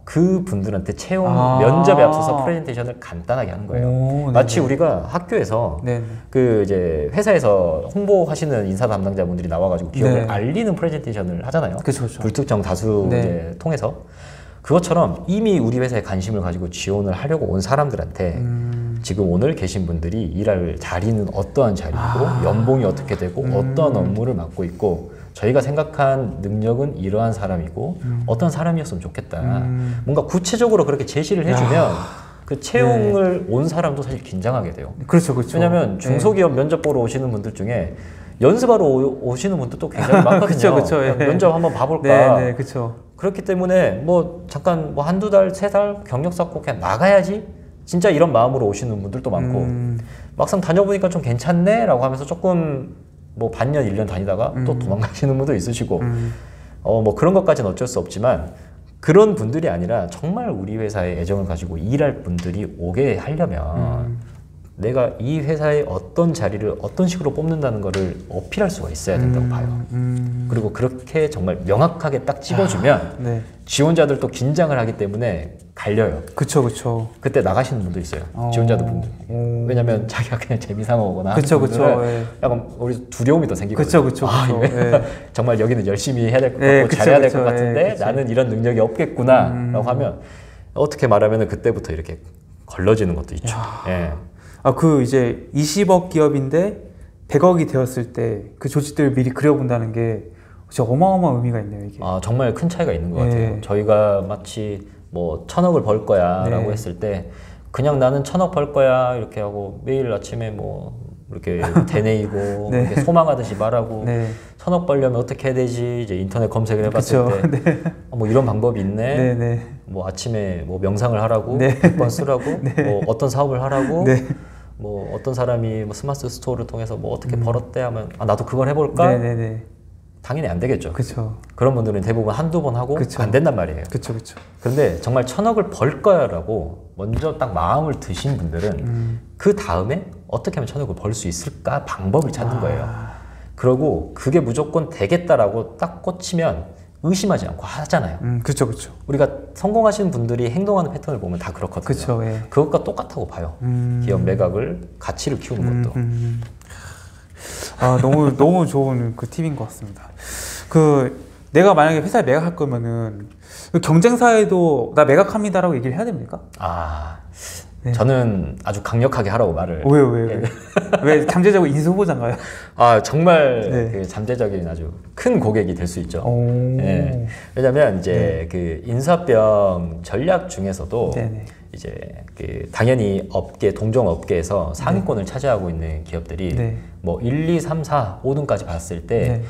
그 분들한테 채용 아 면접에 앞서서 프레젠테이션을 간단하게 하는 거예요. 오, 마치 우리가 학교에서 네. 그 이제 회사에서 홍보하시는 인사 담당자분들이 나와가지고 기업을 네. 알리는 프레젠테이션을 하잖아요. 그쵸, 그쵸. 불특정 다수 네. 이제 통해서 그것처럼 이미 우리 회사에 관심을 가지고 지원을 하려고 온 사람들한테 음. 지금 오늘 계신 분들이 일할 자리는 어떠한 자리고 아 연봉이 어떻게 되고 음 어떠한 업무를 맡고 있고 저희가 생각한 능력은 이러한 사람이고 음 어떤 사람이었으면 좋겠다. 음 뭔가 구체적으로 그렇게 제시를 해주면 그 채용을 네. 온 사람도 사실 긴장하게 돼요. 그렇죠, 그렇죠. 왜냐하면 중소기업 네. 면접 보러 오시는 분들 중에 연습하러 오시는 분들도 굉장히 많거든요. 그쵸, 그쵸, 예. 면접 한번 봐볼까. 네, 네, 그렇죠. 그렇기 때문에 뭐 잠깐 뭐 한두 달, 세 달 경력 쌓고 그냥 나가야지. 진짜 이런 마음으로 오시는 분들도 많고 음. 막상 다녀보니까 좀 괜찮네 라고 하면서 조금 뭐 반년 일 년 다니다가 음. 또 도망가시는 분도 있으시고 음. 어 뭐 그런 것까지는 어쩔 수 없지만 그런 분들이 아니라 정말 우리 회사에 애정을 가지고 일할 분들이 오게 하려면 음. 내가 이 회사의 어떤 자리를 어떤 식으로 뽑는다는 거를 어필할 수가 있어야 된다고 음. 봐요. 음. 그리고 그렇게 정말 명확하게 딱 찍어주면 아, 네. 지원자들도 긴장을 하기 때문에 갈려요. 그쵸, 그쵸. 그때 나가시는 분도 있어요. 어... 지원자분들. 음... 왜냐면 자기가 그냥 재미삼아 오거나. 그쵸, 그쵸. 예. 약간 우리 두려움이 더 생기고. 그쵸, 그쵸. 아, 그쵸. 예. 정말 여기는 열심히 해야 될 것 같고 예, 그쵸, 잘해야 될 것 같은데 예, 나는 이런 능력이 없겠구나. 음... 라고 하면 어떻게 말하면 그때부터 이렇게 걸러지는 것도 있죠. 야... 예. 아, 그 이제 이십억 기업인데 백억이 되었을 때 그 조직들을 미리 그려본다는 게 진짜 어마어마한 의미가 있네요, 이게. 아, 정말 큰 차이가 있는 것 같아요. 예. 저희가 마치 뭐 천억을 벌 거야 네. 라고 했을 때 그냥 나는 천억 벌 거야 이렇게 하고 매일 아침에 뭐 이렇게 대내이고 네. 이렇게 소망하듯이 말하고 네. 천억 벌려면 어떻게 해야 되지? 이제 인터넷 검색을 해봤을 그쵸. 때 네. 아, 뭐 이런 방법이 있네. 네, 네. 뭐 아침에 뭐 명상을 하라고, 네. 백 번 쓰라고, 네. 뭐 어떤 사업을 하라고. 네. 뭐 어떤 사람이 뭐 스마트 스토어를 통해서 뭐 어떻게 음. 벌었대 하면 아 나도 그걸 해볼까? 네네네. 당연히 안 되겠죠. 그쵸. 그런 분들은 대부분 한두 번 하고 그쵸. 안 된단 말이에요. 그쵸, 그쵸. 근데 정말 천억을 벌 거야라고 먼저 딱 마음을 드신 분들은 음. 그 다음에 어떻게 하면 천억을 벌 수 있을까 방법을 찾는 아. 거예요. 그러고 그게 무조건 되겠다라고 딱 꽂히면 의심하지 않고 하잖아요. 음, 그렇죠, 그렇죠. 우리가 성공하시는 분들이 행동하는 패턴을 보면 다 그렇거든요. 그렇죠. 예. 그것과 똑같다고 봐요. 음... 기업 매각을 가치를 키우는 음, 것도. 음, 음. 아, 너무 너무 좋은 그 팁인 것 같습니다. 그 내가 만약에 회사에 매각할 거면은 경쟁사에도 나 매각합니다라고 얘기를 해야 됩니까? 아, 네. 저는 아주 강력하게 하라고 말을. 왜요, 왜요? 왜, 왜, 왜? 왜 잠재적 인수 후보자인가요? 아, 정말 네. 그 잠재적인 아주 큰 고객이 될 수 있죠. 네. 왜냐하면 이제 네. 그 인사병 전략 중에서도 네네. 이제 그 당연히 업계 동종 업계에서 상위권을 네. 차지하고 있는 기업들이 네. 뭐 일, 이, 삼, 사, 오 등까지 봤을 때. 네.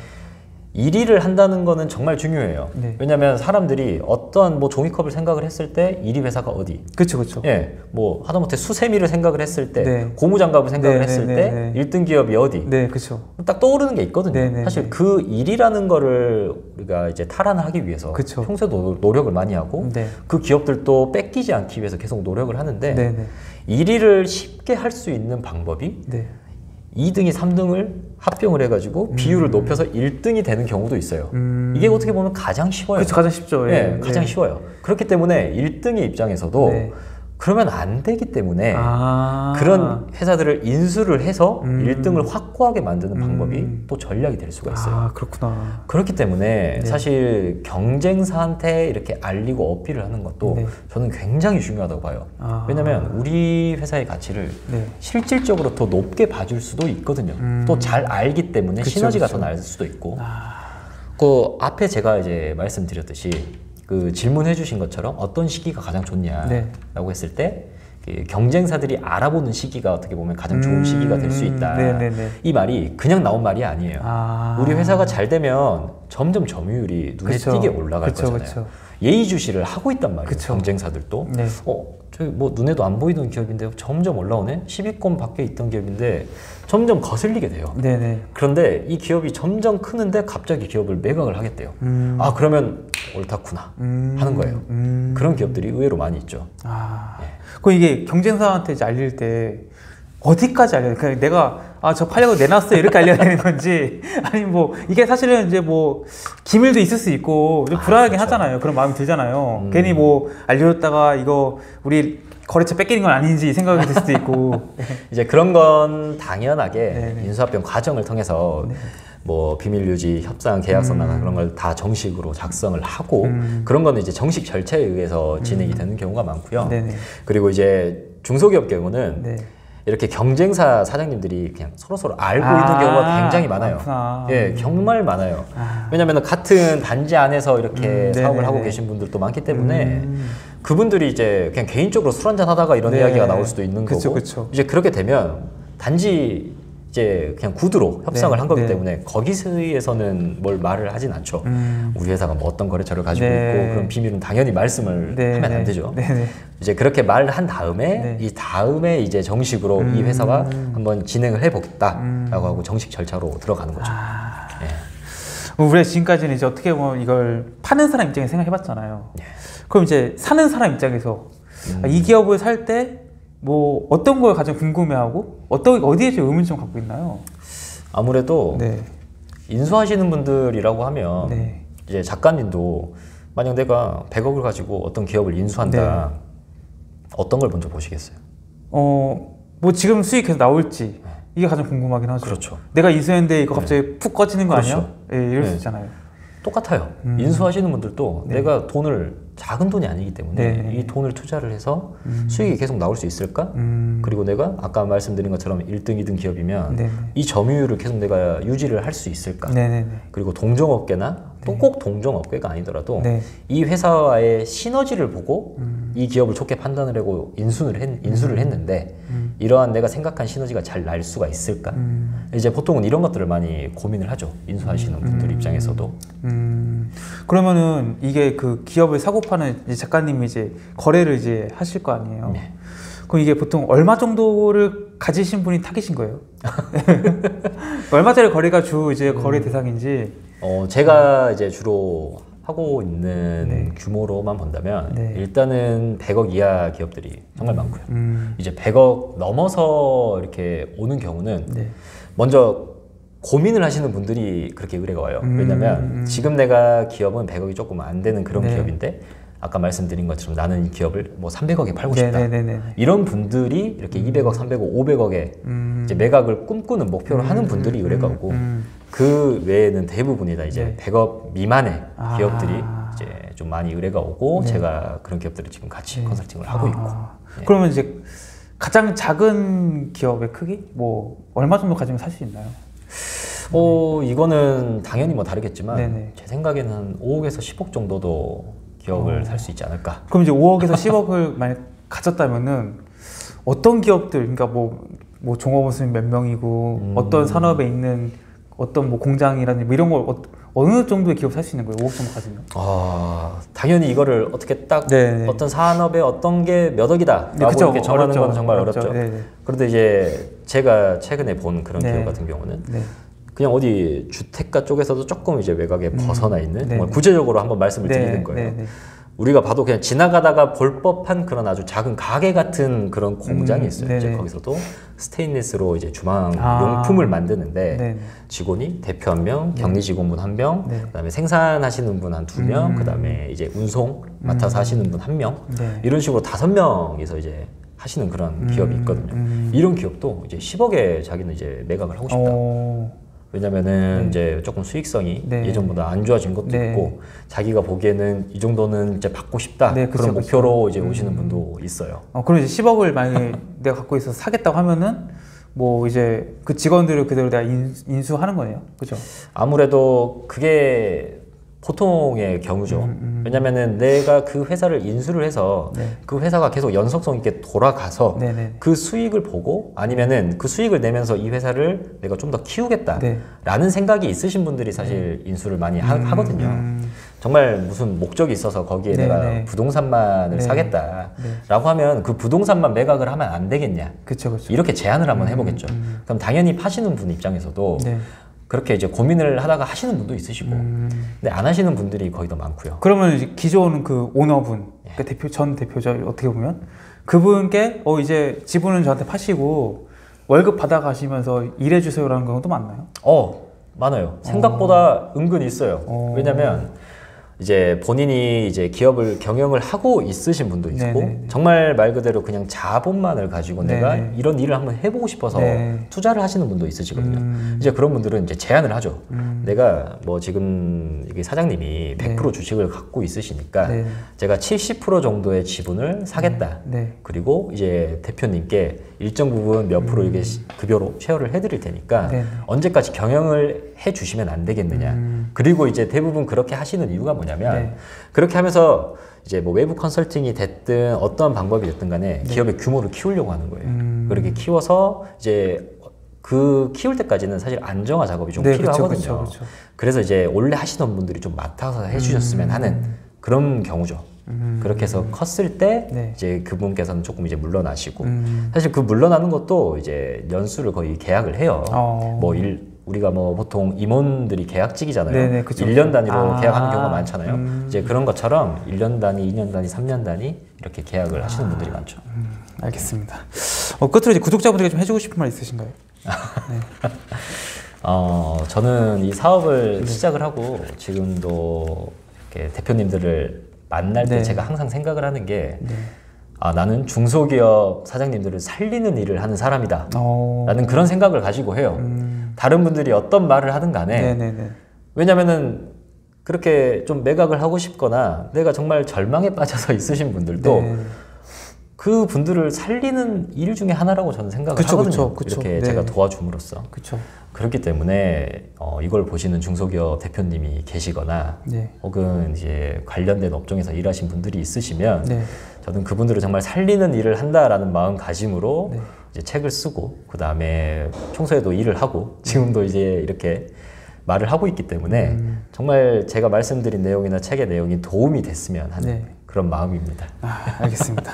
일 위를 한다는 거는 정말 중요해요. 네. 왜냐면 사람들이 어떤 뭐 종이컵을 생각을 했을 때 일 위 회사가 어디? 그렇죠, 그렇죠. 예, 뭐 하다못해 수세미를 생각을 했을 때, 네. 고무장갑을 생각을 네, 했을 네, 때 네, 네. 일 등 기업이 어디? 네, 그렇죠. 딱 떠오르는 게 있거든요. 네, 네, 사실 네. 그 일 위라는 거를 우리가 이제 탈환하기 위해서 그쵸. 평소에도 노력을 많이 하고 네. 그 기업들도 뺏기지 않기 위해서 계속 노력을 하는데 네, 네. 일 위를 쉽게 할 수 있는 방법이 네. 이 등이 삼 등을 합병을 해가지고 음. 비율을 높여서 일 등이 되는 경우도 있어요. 음. 이게 어떻게 보면 가장 쉬워요. 그렇죠, 가장 쉽죠. 예, 예. 가장 예. 쉬워요. 그렇기 때문에 일 등의 입장에서도 네. 그러면 안 되기 때문에 아. 그런 회사들을 인수를 해서 음. 일 등을 확고하게 만드는 방법이 음. 또 전략이 될 수가 있어요. 아, 그렇구나. 그렇기 때문에 네. 사실 경쟁사한테 이렇게 알리고 어필을 하는 것도 네. 저는 굉장히 중요하다고 봐요. 아. 왜냐면 우리 회사의 가치를 네. 실질적으로 더 높게 봐줄 수도 있거든요. 음. 또 잘 알기 때문에 그쵸, 시너지가 그쵸. 더 날 수도 있고 아. 그 앞에 제가 이제 말씀드렸듯이 그 질문해 주신 것처럼 어떤 시기가 가장 좋냐라고 네. 했을 때 그 경쟁사들이 알아보는 시기가 어떻게 보면 가장 좋은 음, 시기가 될 수 있다. 네, 네, 네. 이 말이 그냥 나온 말이 아니에요. 아, 우리 회사가 잘 되면 점점 점유율이 눈에 그쵸, 띄게 올라갈 그쵸, 거잖아요. 그쵸. 예의주시를 하고 있단 말이에요. 그쵸. 경쟁사들도 네. 어, 저기 뭐 눈에도 안 보이던 기업인데 점점 올라오네? 십 위권 밖에 있던 기업인데 점점 거슬리게 돼요. 네, 네. 그런데 이 기업이 점점 크는데 갑자기 기업을 매각을 하겠대요. 음. 아 그러면 옳다구나 음. 하는 거예요. 음. 그런 기업들이 의외로 많이 있죠. 아. 예. 그럼 이게 경쟁사한테 이제 알릴 때 어디까지 알려야 돼? 그냥 내가 아 저 팔려고 내놨어요 이렇게 알려야 되는 건지 아니 뭐 이게 사실은 이제 뭐 기밀도 있을 수 있고 좀 불안하긴 아, 그렇죠. 하잖아요. 그런 마음이 들잖아요. 음. 괜히 뭐 알려줬다가 이거 우리 거래처 뺏기는 건 아닌지 생각이 들 수도 있고 이제 그런 건 당연하게 인수합병 과정을 통해서 네. 뭐 비밀 유지 협상 계약서나 음. 그런 걸 다 정식으로 작성을 하고 음. 그런 거는 이제 정식 절차에 의해서 진행이 음. 되는 경우가 많고요. 네네. 그리고 이제 중소기업 경우는 네. 이렇게 경쟁사 사장님들이 그냥 서로서로 알고 아, 있는 경우가 굉장히 많아요. 많구나. 예, 정말 많아요. 아. 왜냐면 같은 단지 안에서 이렇게 음, 사업을 네네네. 하고 계신 분들도 많기 때문에 음. 그분들이 이제 그냥 개인적으로 술 한잔 하다가 이런 네. 이야기가 나올 수도 있는 그쵸, 거고 그쵸. 이제 그렇게 되면 단지 이제 그냥 구두로 협상을 네, 한 거기 네. 때문에 거기서에서는 뭘 말을 하진 않죠. 음. 우리 회사가 뭐 어떤 거래처를 가지고 네. 있고 그런 비밀은 당연히 말씀을 네, 하면 안 되죠. 네, 네. 이제 그렇게 말을 한 다음에 네. 이 다음에 이제 정식으로 음. 이 회사가 한번 진행을 해보겠다라고 음. 하고 정식 절차로 들어가는 거죠. 아. 네. 우리가 지금까지는 이제 어떻게 보면 이걸 파는 사람 입장에서 생각해봤잖아요. 네. 그럼 이제 사는 사람 입장에서 음. 이 기업을 살 때 뭐 어떤 걸 가장 궁금해하고 어떤 어디에 좀 의문점 갖고 있나요? 아무래도 네. 인수하시는 분들이라고 하면 네. 이제 작가님도 만약 내가 백억을 가지고 어떤 기업을 인수한다 네. 어떤 걸 먼저 보시겠어요? 어, 뭐 지금 수익 계속 나올지 네. 이게 가장 궁금하긴 하죠. 그렇죠. 내가 인수했는데 이거 갑자기 네. 푹 꺼지는 거 그렇죠. 아니야? 예, 이럴 네. 수 있잖아요. 똑같아요. 음. 인수하시는 분들도 네. 내가 돈을 작은 돈이 아니기 때문에 네네. 이 돈을 투자를 해서 음. 수익이 계속 나올 수 있을까? 음. 그리고 내가 아까 말씀드린 것처럼 일 등, 이 등 기업이면 네네. 이 점유율을 계속 내가 유지를 할 수 있을까? 네네. 그리고 동종업계나 또 꼭 동종업계가 아니더라도 네네. 이 회사와의 시너지를 보고 음. 이 기업을 좋게 판단을 하고 인수를, 했, 인수를 했는데 음. 이러한 내가 생각한 시너지가 잘 날 수가 있을까? 음. 이제 보통은 이런 것들을 많이 고민을 하죠. 인수하시는 음. 분들 입장에서도. 음. 그러면은 이게 그 기업을 사고 파는 이제 작가님이 이제 거래를 이제 하실 거 아니에요. 네. 그럼 이게 보통 얼마 정도를 가지신 분이 타깃인 거예요? 얼마짜리 거래가 주 이제 거래 음. 대상인지. 어, 제가 이제 주로 하고 있는 네. 규모로만 본다면 네. 일단은 백억 이하 기업들이 정말 많고요. 음. 이제 백억 넘어서 이렇게 오는 경우는 네. 먼저 고민을 하시는 분들이 그렇게 의뢰가 와요. 음. 왜냐면 음. 지금 내가 기업은 백억이 조금 안 되는 그런 네. 기업인데 아까 말씀드린 것처럼 나는 이 기업을 뭐 삼백억에 팔고 싶다. 네네네네. 이런 분들이 이렇게 이백억, 삼백억, 오백억에 음. 이제 매각을 꿈꾸는 목표로 음. 하는 분들이 의뢰가 오고 음. 그 외에는 대부분이 다 이제 네. 백억 미만의 아. 기업들이 이제 좀 많이 의뢰가 오고 네. 제가 그런 기업들을 지금 같이 네. 컨설팅을 하고 아. 있고. 네. 그러면 이제 가장 작은 기업의 크기? 뭐 얼마 정도 가지면 살 수 있나요? 어, 네. 이거는 당연히 뭐 다르겠지만 네네. 제 생각에는 한 오억에서 십억 정도도 기업을 어. 살 수 있지 않을까. 그럼 이제 오억에서 십억을 만약 가졌다면은 어떤 기업들, 그러니까 뭐, 뭐 종업원 수는 몇 명이고 음. 어떤 산업에 있는 어떤 뭐 공장이라든지 뭐 이런 걸 어, 어느 정도의 기업 살 수 있는 거예요? 오억 정도 가지면? 아, 당연히 이거를 어떻게 딱 네네. 어떤 산업에 어떤 게 몇 억이다 라고 네, 이렇게 정하는 어렵죠. 건 정말 어렵죠. 어렵죠. 그런데 이제 제가 최근에 본 그런 네. 기업 같은 경우는 네. 그냥 어디 주택가 쪽에서도 조금 이제 외곽에 음. 벗어나 있는 정말 구체적으로 한번 말씀을 네네. 드리는 거예요. 네네. 우리가 봐도 그냥 지나가다가 볼 법한 그런 아주 작은 가게 같은 그런 공장이 있어요. 음. 이제 거기서도 스테인리스로 이제 주방 아. 용품을 만드는데 네네. 직원이 대표 한 명, 격리 직원분 한 명, 네. 그다음에 생산하시는 분 한 두 명, 음. 그다음에 이제 운송 맡아서 음. 하시는 분 한 명, 네. 이런 식으로 다섯 명에서 이제 하시는 그런 음. 기업이 있거든요. 음. 이런 기업도 이제 십억에 자기는 이제 매각을 하고 싶다. 오. 왜냐면은 네. 이제 조금 수익성이 네. 예전보다 안 좋아진 것도 네. 있고 자기가 보기에는 이 정도는 이제 받고 싶다 네, 그런 그쵸, 목표로 그쵸. 이제 오시는 음. 분도 있어요. 어, 그럼 이제 십억을 만약에 내가 갖고 있어서 사겠다고 하면은 뭐 이제 그 직원들을 그대로 내가 인, 인수하는 거네요, 그죠? 아무래도 그게 보통의 경우죠. 음, 음. 왜냐면은 내가 그 회사를 인수를 해서 네. 그 회사가 계속 연속성 있게 돌아가서 네, 네. 그 수익을 보고 아니면은 그 수익을 내면서 이 회사를 내가 좀 더 키우겠다라는 네. 생각이 있으신 분들이 사실 네. 인수를 많이 하, 음, 하거든요. 음. 정말 무슨 목적이 있어서 거기에 네, 내가 네. 부동산만을 네. 사겠다라고 네. 하면 그 부동산만 매각을 하면 안 되겠냐. 그쵸, 그쵸. 이렇게 제안을 한번 해보겠죠. 음, 음. 그럼 당연히 파시는 분 입장에서도 네. 그렇게 이제 고민을 하다가 하시는 분도 있으시고 음. 근데 안 하시는 분들이 거의 더 많고요. 그러면 이제 기존 그 오너분 예. 그 대표, 전 대표자 어떻게 보면 그분께 어 이제 지분은 저한테 파시고 월급 받아가시면서 일해주세요라는 경우도 많나요? 어 많아요. 생각보다 어. 은근 있어요. 어. 왜냐면 이제 본인이 이제 기업을 경영을 하고 있으신 분도 있고 네네. 정말 말 그대로 그냥 자본만을 가지고 네네. 내가 이런 일을 한번 해보고 싶어서 네네. 투자를 하시는 분도 있으시거든요. 음. 이제 그런 분들은 이제 제안을 하죠. 음. 내가 뭐 지금 이게 사장님이 백 퍼센트 네네. 주식을 갖고 있으시니까 네네. 제가 칠십 퍼센트 정도의 지분을 사겠다. 네네. 그리고 이제 대표님께 일정 부분 몇 프로 이게 급여로 쉐어를 해드릴 테니까 네네. 언제까지 경영을 해주시면 안 되겠느냐. 음. 그리고 이제 대부분 그렇게 하시는 이유가 뭐냐면 네. 그렇게 하면서 이제 뭐 외부 컨설팅이 됐든 어떠한 방법이 됐든 간에 네. 기업의 규모를 키우려고 하는 거예요. 음. 그렇게 키워서 이제 그 키울 때까지는 사실 안정화 작업이 좀 네, 필요하거든요. 그쵸, 그쵸, 그쵸. 그래서 이제 원래 하시던 분들이 좀 맡아서 해주셨으면 음. 하는 그런 경우죠. 음. 그렇게 해서 컸을 때 네. 이제 그분께서는 조금 이제 물러나시고 음. 사실 그 물러나는 것도 이제 연수를 거의 계약을 해요. 어. 뭐 일 우리가 뭐 보통 임원들이 계약직이잖아요. 네네, 그쵸, 일 년 단위로 아, 계약하는 경우가 많잖아요. 음. 이제 그런 것처럼 일 년 단위, 이 년 단위, 삼 년 단위 이렇게 계약을 아, 하시는 분들이 많죠. 음, 알겠습니다. 어, 끝으로 이제 구독자분들에게 좀 해주고 싶은 말 있으신가요? 네. 어, 저는 이 사업을 네. 시작을 하고 지금도 이렇게 대표님들을 만날 때 네. 제가 항상 생각을 하는 게 네. 아, 나는 중소기업 사장님들을 살리는 일을 하는 사람이다 오. 라는 그런 생각을 가지고 해요. 음. 다른 분들이 어떤 말을 하든 간에 네네네. 왜냐면은 그렇게 좀 매각을 하고 싶거나 내가 정말 절망에 빠져서 있으신 분들도 네. 그 분들을 살리는 일 중에 하나라고 저는 생각을 그쵸, 하거든요. 그쵸, 그쵸. 이렇게 네. 제가 도와줌으로써 그쵸. 그렇기 때문에 어, 이걸 보시는 중소기업 대표님이 계시거나 네. 혹은 이제 관련된 업종에서 일하신 분들이 있으시면 네. 저는 그분들을 정말 살리는 일을 한다라는 마음가짐으로 네. 이제 책을 쓰고 그 다음에 평소에도 일을 하고 지금도 이제 이렇게 말을 하고 있기 때문에 음. 정말 제가 말씀드린 내용이나 책의 내용이 도움이 됐으면 하는 네. 그런 마음입니다. 아, 알겠습니다.